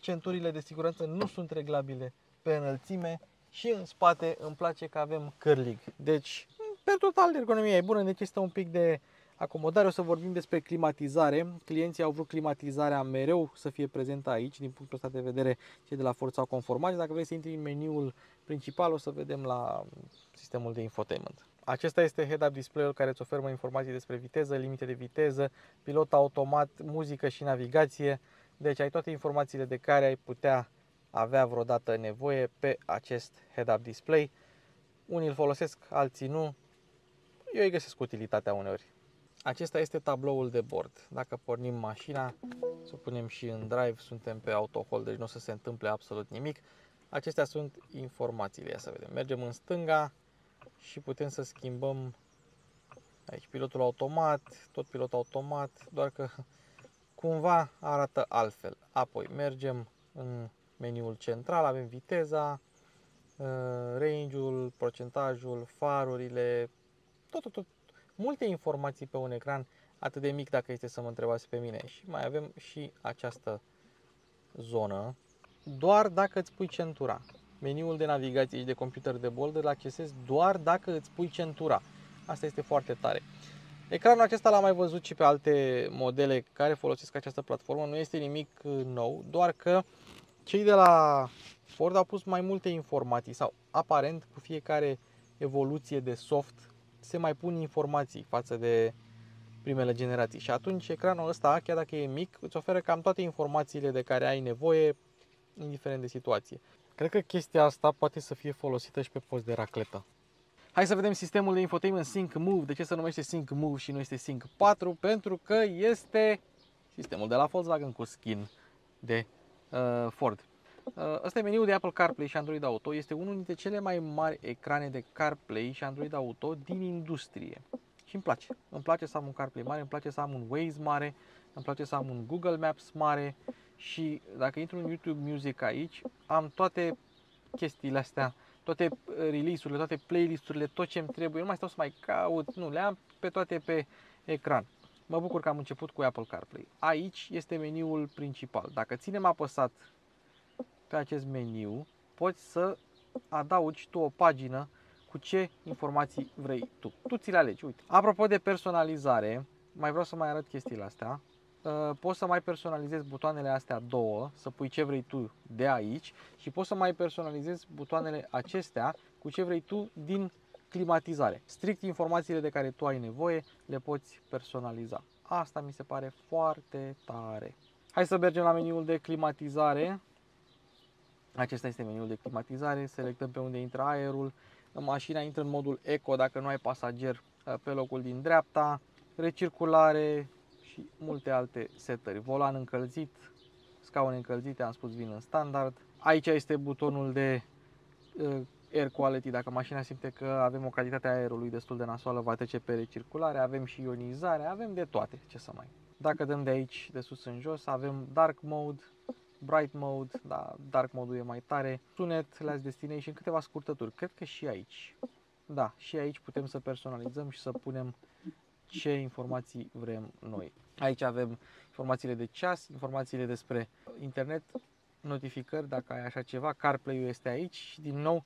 Centurile de siguranță nu sunt reglabile pe înălțime și în spate îmi place că avem curling. Deci, pe total, ergonomia e bună, necesită un pic de acomodare. O să vorbim despre climatizare. Clienții au vrut climatizarea mereu să fie prezentă aici. Din punctul ăsta de vedere, cei de la Ford s-au conformat. Dacă vrei să intri în meniul principal, o să vedem la sistemul de infotainment. Acesta este head-up display-ul care îți oferă informații despre viteză, limite de viteză, pilot automat, muzică și navigație. Deci ai toate informațiile de care ai putea avea vreodată nevoie pe acest head-up display. Unii îl folosesc, alții nu. Eu îi găsesc utilitatea uneori. Acesta este tabloul de bord. Dacă pornim mașina, să punem și în drive, suntem pe autohold, deci nu o să se întâmple absolut nimic. Acestea sunt informațiile. Ia să vedem. Mergem în stânga și putem să schimbăm aici pilotul automat, tot pilot automat, doar că cumva arată altfel. Apoi mergem în meniul central, avem viteza, range-ul, procentajul, farurile, tot, tot, tot. Multe informații pe un ecran atât de mic, dacă este să mă întrebați pe mine. Și mai avem și această zonă, doar dacă îți pui centura. Meniul de navigație și de computer de bord îl accesezi doar dacă îți pui centura. Asta este foarte tare. Ecranul acesta l-am mai văzut și pe alte modele care folosesc această platformă. Nu este nimic nou, doar că cei de la Ford au pus mai multe informații sau aparent cu fiecare evoluție de soft se mai pun informații față de primele generații și atunci ecranul ăsta, chiar dacă e mic, îți oferă cam toate informațiile de care ai nevoie, indiferent de situație. Cred că chestia asta poate să fie folosită și pe post de racletă. Hai să vedem sistemul de infotainment SYNC MOVE. De ce se numește SYNC MOVE și nu este SYNC patru? Pentru că este sistemul de la Volkswagen cu skin de uh, Ford. Asta e meniul de Apple CarPlay și Android Auto. Este unul dintre cele mai mari ecrane de CarPlay și Android Auto din industrie. Și îmi place. Îmi place să am un CarPlay mare, îmi place să am un Waze mare, îmi place să am un Google Maps mare. Și dacă intru în YouTube Music aici, am toate chestiile astea, toate release-urile, toate playlist-urile, tot ce îmi trebuie. Nu mai stau să mai caut, nu, le am pe toate pe ecran. Mă bucur că am început cu Apple CarPlay. Aici este meniul principal. Dacă ținem apăsat pe acest meniu, poți să adaugi tu o pagină cu ce informații vrei tu. Tu ți le alegi, uite. Apropo de personalizare, mai vreau să mai arăt chestiile astea. Poți să mai personalizezi butoanele astea două, să pui ce vrei tu de aici și poți să mai personalizezi butoanele acestea cu ce vrei tu din climatizare. Strict informațiile de care tu ai nevoie le poți personaliza. Asta mi se pare foarte tare. Hai să mergem la meniul de climatizare. Acesta este meniul de climatizare, selectăm pe unde intră aerul, mașina intră în modul eco dacă nu ai pasager pe locul din dreapta, recirculare și multe alte setări. Volan încălzit, scaune încălzite, am spus vin în standard. Aici este butonul de air quality, dacă mașina simte că avem o calitate a aerului destul de nasoală, va trece pe recirculare, avem și ionizare, avem de toate, ce să mai. Dacă dăm de aici, de sus în jos, avem dark mode, bright mode, da, dark mode-ul e mai tare, sunet, last destination, câteva scurtături, cred că și aici. Da, și aici putem să personalizăm și să punem ce informații vrem noi. Aici avem informațiile de ceas, informațiile despre internet, notificări dacă ai așa ceva, CarPlay-ul este aici și din nou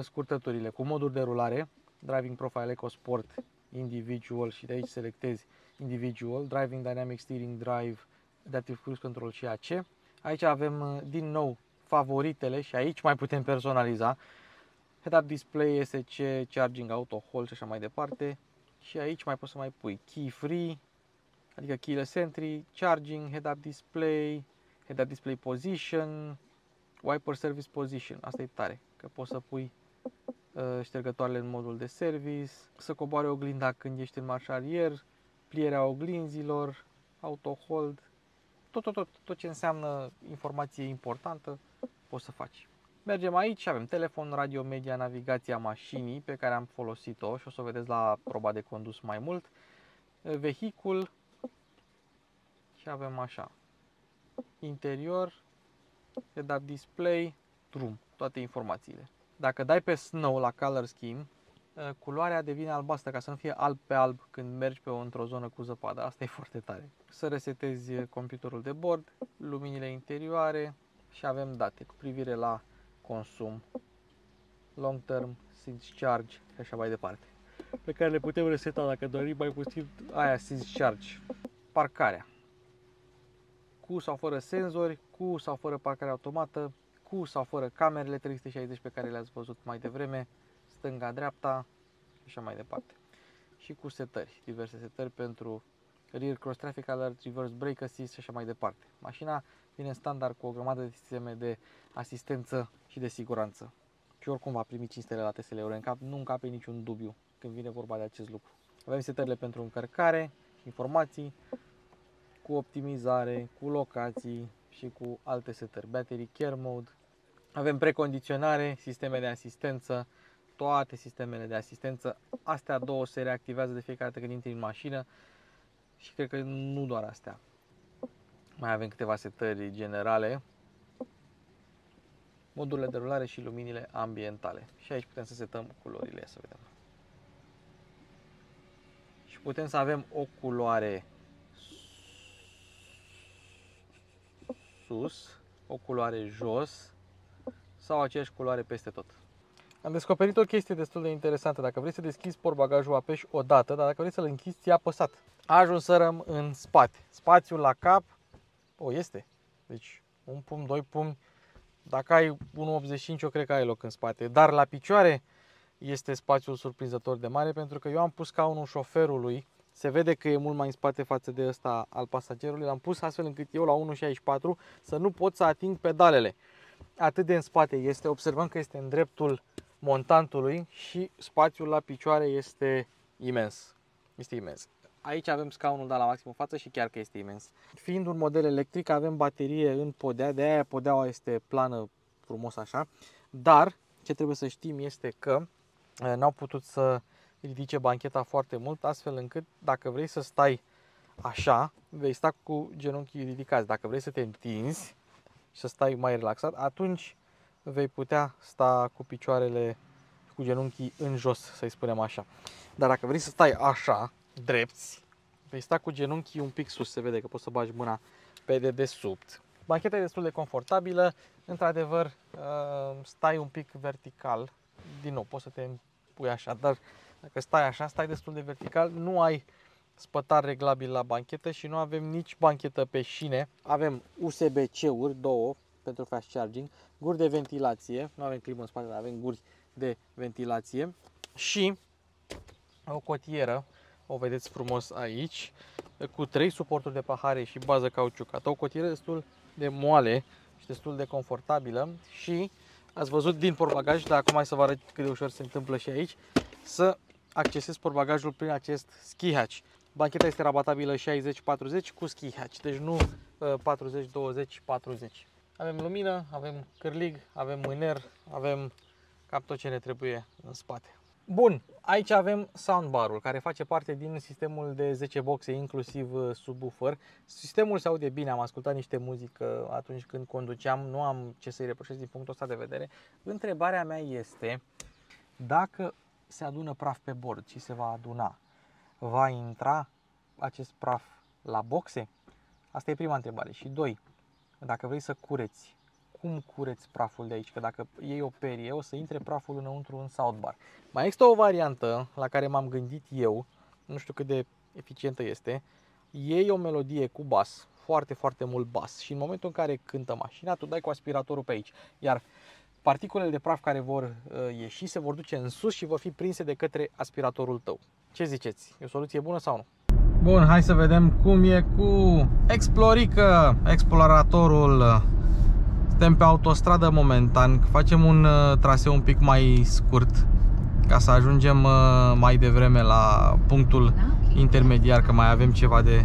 scurtăturile cu moduri de rulare, driving profile eco sport, individual și de aici selectezi individual, driving dynamic steering drive, adaptive cruise control și A C. Aici avem din nou favoritele și aici mai putem personaliza. Head-up display, S C, charging, auto hold și așa mai departe. Și aici mai poți să mai pui key free, adică keyless entry, charging, head-up display, head-up display position, wiper service position. Asta e tare, că poți să pui uh, ștergătoarele în modul de service, să coboare oglinda când ești în marș arier, plierea oglinzilor, auto hold. tot, tot, tot, tot ce înseamnă informație importantă poți să faci. Mergem aici, avem telefon, radio, media, navigația mașinii pe care am folosit-o și o să o vedeți la proba de condus mai mult. Vehicul și avem așa, interior, head-up display, drum, toate informațiile. Dacă dai pe Snow la Color Scheme, culoarea devine albastră, ca să nu fie alb pe alb când mergi pe o, într-o zonă cu zăpadă. Asta e foarte tare. Să resetezi computerul de bord, luminile interioare și avem date cu privire la consum, long term, since charge și așa mai departe, pe care le putem reseta dacă dorim mai puțin. Aia, since charge. Parcarea. Cu sau fără senzori, cu sau fără parcare automată, cu sau fără camerele trei sute șaizeci pe care le-ați văzut mai devreme, stânga-dreapta și așa mai departe. Și cu setări, diverse setări pentru rear cross traffic alert, reverse brake assist și așa mai departe. Mașina vine standard cu o grămadă de sisteme de asistență și de siguranță. Și oricum va primi cinci stele la T S L Euro, în cap, nu încape niciun dubiu când vine vorba de acest lucru. Avem setările pentru încărcare, informații, cu optimizare, cu locații și cu alte setări, battery care mode. Avem precondiționare, sisteme de asistență, toate sistemele de asistență. Astea două se reactivează de fiecare dată când intri în mașină și cred că nu doar astea. Mai avem câteva setări generale, modurile de rulare și luminile ambientale. Și aici putem să setăm culorile, să vedem. Și putem să avem o culoare sus, o culoare jos sau aceeași culoare peste tot. Am descoperit o chestie destul de interesantă. Dacă vrei să deschizi portbagajul, apeși o dată, dar dacă vrei să-l închizi, ți-a apăsat. Ajunserăm în spate. Spațiul la cap, o, este. Deci, un pumn, doi pumni. Dacă ai unu optzeci și cinci, eu cred că ai loc în spate. Dar la picioare este spațiul surprinzător de mare, pentru că eu am pus scaunul șoferului. Se vede că e mult mai în spate față de ăsta al pasagerului. L-am pus astfel încât eu la unu șaizeci și patru să nu pot să ating pedalele. Atât de în spate este. Observăm că este în dreptul montantului și spațiul la picioare este imens. Este imens. Aici avem scaunul dat la maxim în față și chiar că este imens. Fiind un model electric, avem baterie în podea, de aia podeaua este plană, frumos așa. Dar ce trebuie să știm este că n-au putut să ridice bancheta foarte mult, astfel încât dacă vrei să stai așa, vei sta cu genunchii ridicați. Dacă vrei să te întinzi și să stai mai relaxat, atunci vei putea sta cu picioarele, cu genunchii în jos, să-i spunem așa. Dar dacă vrei să stai așa, drepți, vei sta cu genunchii un pic sus, se vede că poți să bagi mâna pe dedesubt. Bancheta e destul de confortabilă, într-adevăr stai un pic vertical, din nou poți să te pui așa, dar dacă stai așa, stai destul de vertical, nu ai spătar reglabil la banchetă și nu avem nici banchetă pe șine. Avem U S B C-uri, două, pentru fast charging, guri de ventilație, nu avem climă în spate, dar avem guri de ventilație și o cotieră, o vedeți frumos aici, cu trei suporturi de pahare și bază cauciucată, o cotieră destul de moale și destul de confortabilă și ați văzut din portbagaj, dar acum hai să vă arăt cât de ușor se întâmplă și aici, să accesezi portbagajul prin acest ski hatch. Bancheta este rabatabilă șaizeci patruzeci cu ski hatch, deci nu patruzeci douăzeci patruzeci. Avem lumină, avem cârlig, avem mâner, avem cap tot ce ne trebuie în spate. Bun, aici avem soundbar-ul care face parte din sistemul de zece boxe, inclusiv subwoofer. Sistemul se aude bine, am ascultat niște muzică atunci când conduceam, nu am ce să-i reproșez din punctul ăsta de vedere. Întrebarea mea este dacă se adună praf pe bord și se va aduna, va intra acest praf la boxe? Asta e prima întrebare. Și doi, dacă vrei să cureți, cum cureți praful de aici? Că dacă iei o perie, o să intre praful înăuntru în soundbar. Mai există o variantă la care m-am gândit eu, nu știu cât de eficientă este. Iei o melodie cu bas, foarte, foarte mult bas și în momentul în care cântă mașina, tu dai cu aspiratorul pe aici. Iar particulele de praf care vor ieși se vor duce în sus și vor fi prinse de către aspiratorul tău. Ce ziceți? E o soluție bună sau nu? Bun, hai să vedem cum e cu Explorica, exploratorul. Suntem pe autostradă momentan, facem un traseu un pic mai scurt ca să ajungem mai devreme la punctul intermediar, că mai avem ceva de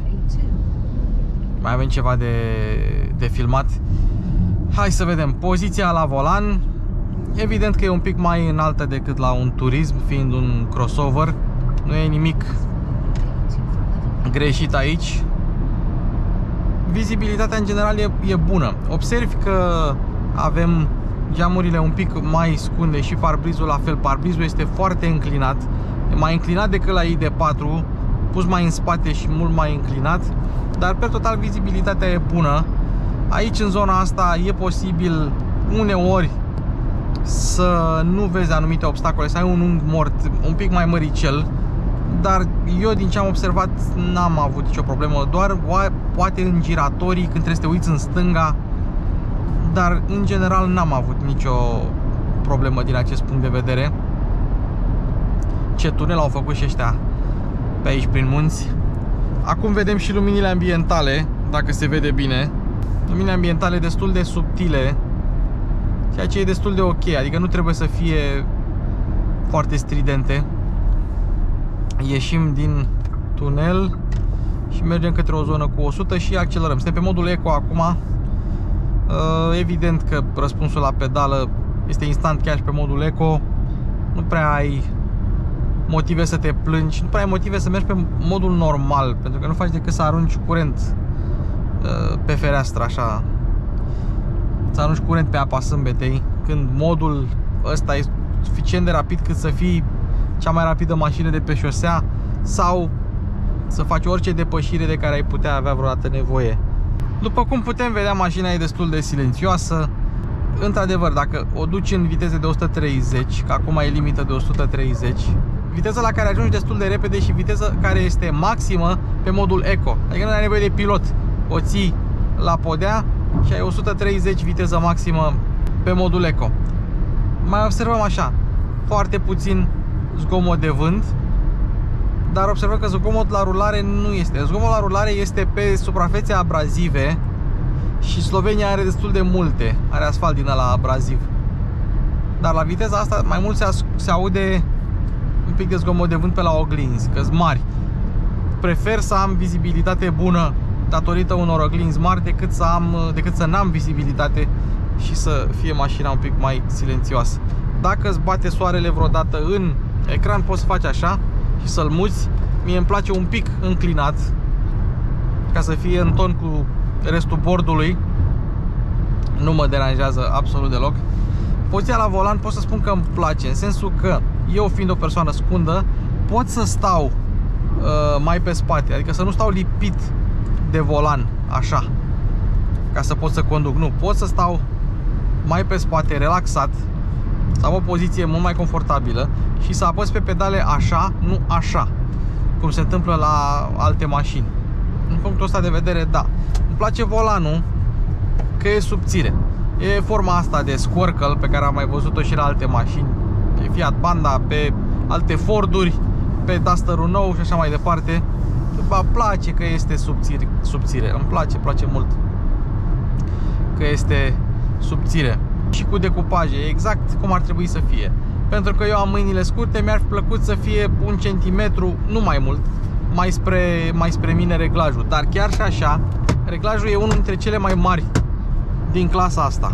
mai avem ceva de, de filmat. Hai să vedem poziția la volan. Evident că e un pic mai înaltă decât la un turism, fiind un crossover. Nu e nimic greșit aici. Vizibilitatea în general e, e bună. Observi că avem geamurile un pic mai scunde și parbrizul la fel. Parbrizul este foarte înclinat, mai înclinat decât la I D patru, pus mai în spate și mult mai înclinat, dar pe total vizibilitatea e bună. Aici în zona asta e posibil uneori să nu vezi anumite obstacole, să ai un unghi mort un pic mai măricel, dar eu din ce am observat n-am avut nicio problemă, doar poate în giratorii când trebuie să te uiți în stânga, dar în general n-am avut nicio problemă din acest punct de vedere. Ce tunel au făcut și ăștia pe aici prin munți. Acum vedem și luminile ambientale, dacă se vede bine. Luminile ambientale destul de subtile, ceea ce e destul de ok, adică nu trebuie să fie foarte stridente. Ieșim din tunel și mergem către o zonă cu o sută și accelerăm. Suntem pe modul eco acum. Evident că răspunsul la pedală este instant chiar și pe modul eco. Nu prea ai motive să te plângi, nu prea ai motive să mergi pe modul normal, pentru că nu faci decât să arunci curent pe fereastră, așa, să arunci curent pe apa sâmbetei, când modul ăsta e suficient de rapid cât să fii cea mai rapidă mașină de pe șosea sau să faci orice depășire de care ai putea avea vreodată nevoie. După cum putem vedea, mașina e destul de silențioasă. Într-adevăr, dacă o duci în viteză de o sută treizeci, că acum e limită de o sută treizeci, viteza la care ajungi destul de repede și viteza care este maximă pe modul eco. Adică nu ai nevoie de pilot. O ții la podea și ai o sută treizeci viteză maximă pe modul eco. Mai observăm așa, foarte puțin zgomot de vânt, dar observăm că zgomot la rulare nu este. Zgomot la rulare este pe suprafețe abrazive și Slovenia are destul de multe, are asfalt din ăla abraziv. Dar la viteza asta mai mult se, se aude un pic de zgomot de vânt pe la oglinzi, că-s mari. Prefer să am vizibilitate bună datorită unor oglinzi mari decât să am, decât să n-am vizibilitate și să fie mașina un pic mai silențioasă. Dacă îți bate soarele vreodată în ecran, poți să faci așa și să-l muți. Mie îmi place un pic înclinat, ca să fie în ton cu restul bordului. Nu mă deranjează absolut deloc. Poziția la volan pot să spun că îmi place, în sensul că eu, fiind o persoană scundă, pot să stau uh, mai pe spate, adică să nu stau lipit de volan, așa, ca să pot să conduc. Nu, pot să stau mai pe spate, relaxat, să am o poziție mult mai confortabilă și să apăs pe pedale așa, nu așa, cum se întâmplă la alte mașini. În punctul ăsta de vedere, da, îmi place volanul că e subțire. E forma asta de squircle pe care am mai văzut-o și la alte mașini, pe Fiat Panda, pe alte Forduri, pe Dusterul nou și așa mai departe. Îmi place că este subțire, subțire. Îmi place, place mult că este subțire și cu decupaje, exact cum ar trebui să fie. Pentru că eu am mâinile scurte, mi-ar fi plăcut să fie un centimetru, nu mai mult, mai spre, mai spre mine reglajul. Dar chiar și așa, reglajul e unul dintre cele mai mari din clasa asta.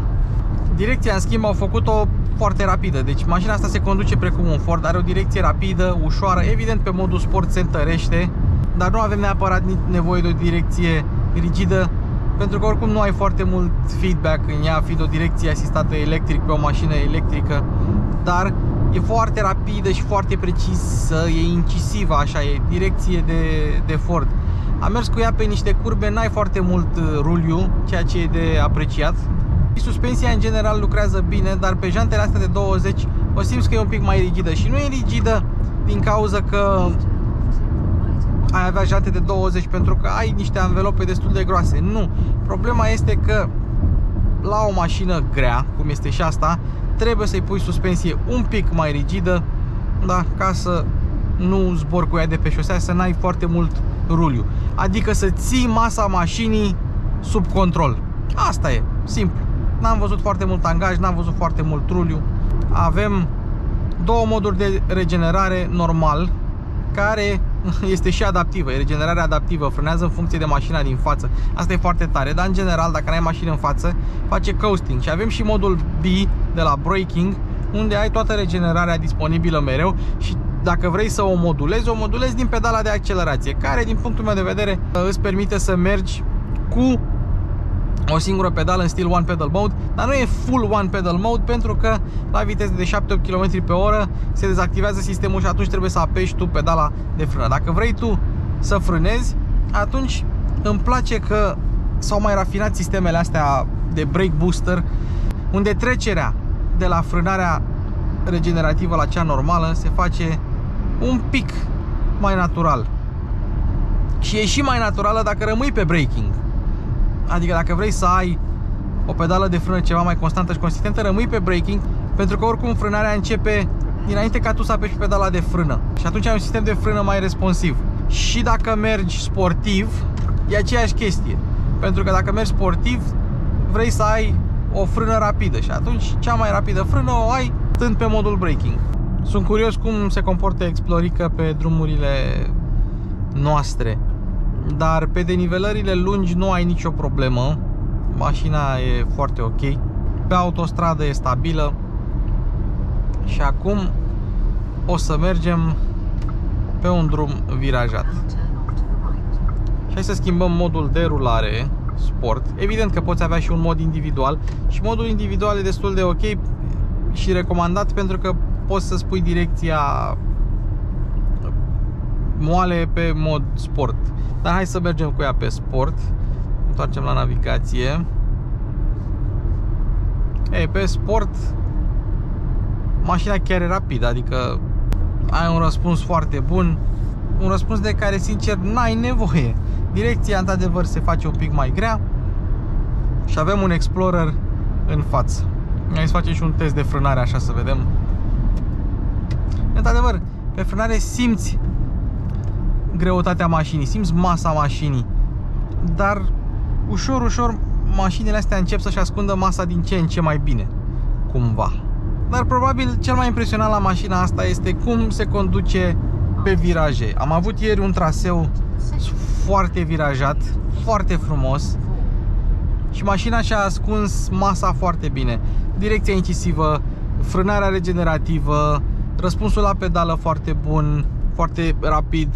Direcția, în schimb, au făcut-o foarte rapidă. Deci mașina asta se conduce precum un Ford, are o direcție rapidă, ușoară. Evident, pe modul sport se întărește, dar nu avem neapărat nevoie de o direcție rigidă, pentru că oricum nu ai foarte mult feedback în ea, fiind o direcție asistată electric pe o mașină electrică, dar e foarte rapidă și foarte precisă, e incisivă, așa, e direcție de, de Ford. Am mers cu ea pe niște curbe, n-ai foarte mult ruliu, ceea ce e de apreciat. Suspensia în general lucrează bine, dar pe jantele astea de douăzeci o simți că e un pic mai rigidă și nu e rigidă din cauza că ai avea jante de douăzeci, pentru că ai niște anvelope destul de groase. Nu, problema este că la o mașină grea, cum este și asta, trebuie să-i pui suspensie un pic mai rigidă, da, ca să nu zbori cu ea de pe șosea, să n-ai foarte mult ruliu. Adică să ții masa mașinii sub control. Asta e, simplu. N-am văzut foarte mult angaj, n-am văzut foarte mult ruliu. Avem două moduri de regenerare normal, care este și adaptivă, e regenerarea adaptivă, frânează în funcție de mașina din față. Asta e foarte tare, dar în general, dacă n-ai mașină în față, face coasting. Și avem și modul B de la braking, unde ai toată regenerarea disponibilă mereu și dacă vrei să o modulezi, o modulezi din pedala de accelerație, care din punctul meu de vedere îți permite să mergi cu o singură pedală în stil one pedal mode, dar nu e full one pedal mode pentru că la viteze de șapte opt kilometri pe oră se dezactivează sistemul și atunci trebuie să apeși tu pedala de frână. Dacă vrei tu să frânezi, atunci îmi place că s-au mai rafinat sistemele astea de brake booster, unde trecerea de la frânarea regenerativă la cea normală se face un pic mai natural. Și e și mai naturală dacă rămâi pe braking. Adică dacă vrei să ai o pedală de frână ceva mai constantă și consistentă, rămâi pe braking, pentru că oricum frânarea începe dinainte ca tu să apeși pedala de frână. Și atunci ai un sistem de frână mai responsiv. Și dacă mergi sportiv, e aceeași chestie. Pentru că dacă mergi sportiv, vrei să ai o frână rapidă și atunci cea mai rapidă frână o ai stând pe modul braking. Sunt curios cum se comportă Explorica pe drumurile noastre. Dar pe denivelările lungi nu ai nicio problemă. Mașina e foarte ok. Pe autostradă e stabilă. Și acum o să mergem pe un drum virajat. Și hai să schimbăm modul de rulare sport. Evident că poți avea și un mod individual. Și modul individual e destul de ok și recomandat pentru că poți să-ți pui direcția moale pe mod sport. Dar hai să mergem cu ea pe sport. Întoarcem la navigație. Ei, pe sport mașina chiar e rapidă, adică ai un răspuns foarte bun. Un răspuns de care sincer n-ai nevoie. Direcția într-adevăr se face un pic mai grea. Și avem un Explorer în față. Hai să facem și un test de frânare așa să vedem. Într-adevăr, pe frânare simți greutatea mașinii, simți masa mașinii, dar ușor, ușor mașinile astea încep să-și ascundă masa din ce în ce mai bine, cumva. Dar probabil cel mai impresionant la mașina asta este cum se conduce pe viraje. Am avut ieri un traseu foarte virajat, foarte frumos și mașina și-a ascuns masa foarte bine. Direcția incisivă, frânarea regenerativă, răspunsul la pedală foarte bun, foarte rapid.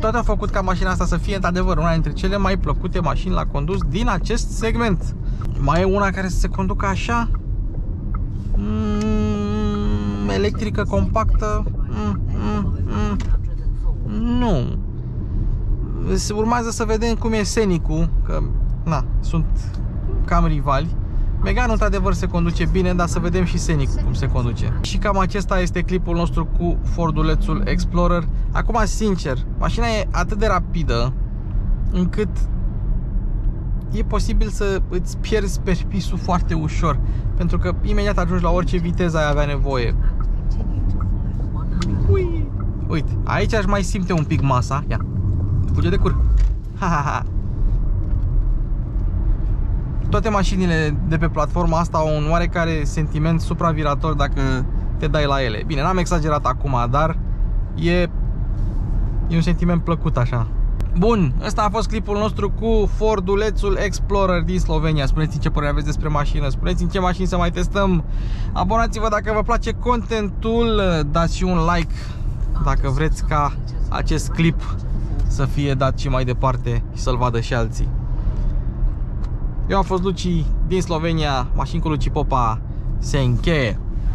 Toate au făcut ca mașina asta să fie într-adevăr una dintre cele mai plăcute mașini la condus din acest segment. Mai e una care să se conducă așa? Mm, electrică, compactă? Mm, mm, mm. Nu. Urmează să vedem cum e Scenic-ul, că na, sunt cam rivali. Megane într-adevăr se conduce bine, dar să vedem și Scenic-ul cum se conduce. Și cam acesta este clipul nostru cu Fordulețul Explorer. Acum, sincer, mașina e atât de rapidă încât e posibil să îți pierzi perpisul foarte ușor, pentru că imediat ajungi la orice viteză ai avea nevoie. Ui! Uite, aici aș mai simte un pic masa. Ia, fuge de cur. Ha, ha, ha. Toate mașinile de pe platforma asta au un oarecare sentiment supravirator dacă te dai la ele. Bine, n-am exagerat acum, dar e, e un sentiment plăcut așa. Bun, ăsta a fost clipul nostru cu Fordulețul Explorer din Slovenia. Spuneți-mi ce părere aveți despre mașină, spuneți-mi ce mașini să mai testăm. Abonați-vă dacă vă place contentul, dați și un like dacă vreți ca acest clip să fie dat și mai departe și să-l vadă și alții. Eu am fost Luci din Slovenia, mașini cu Luci Popa se încheie.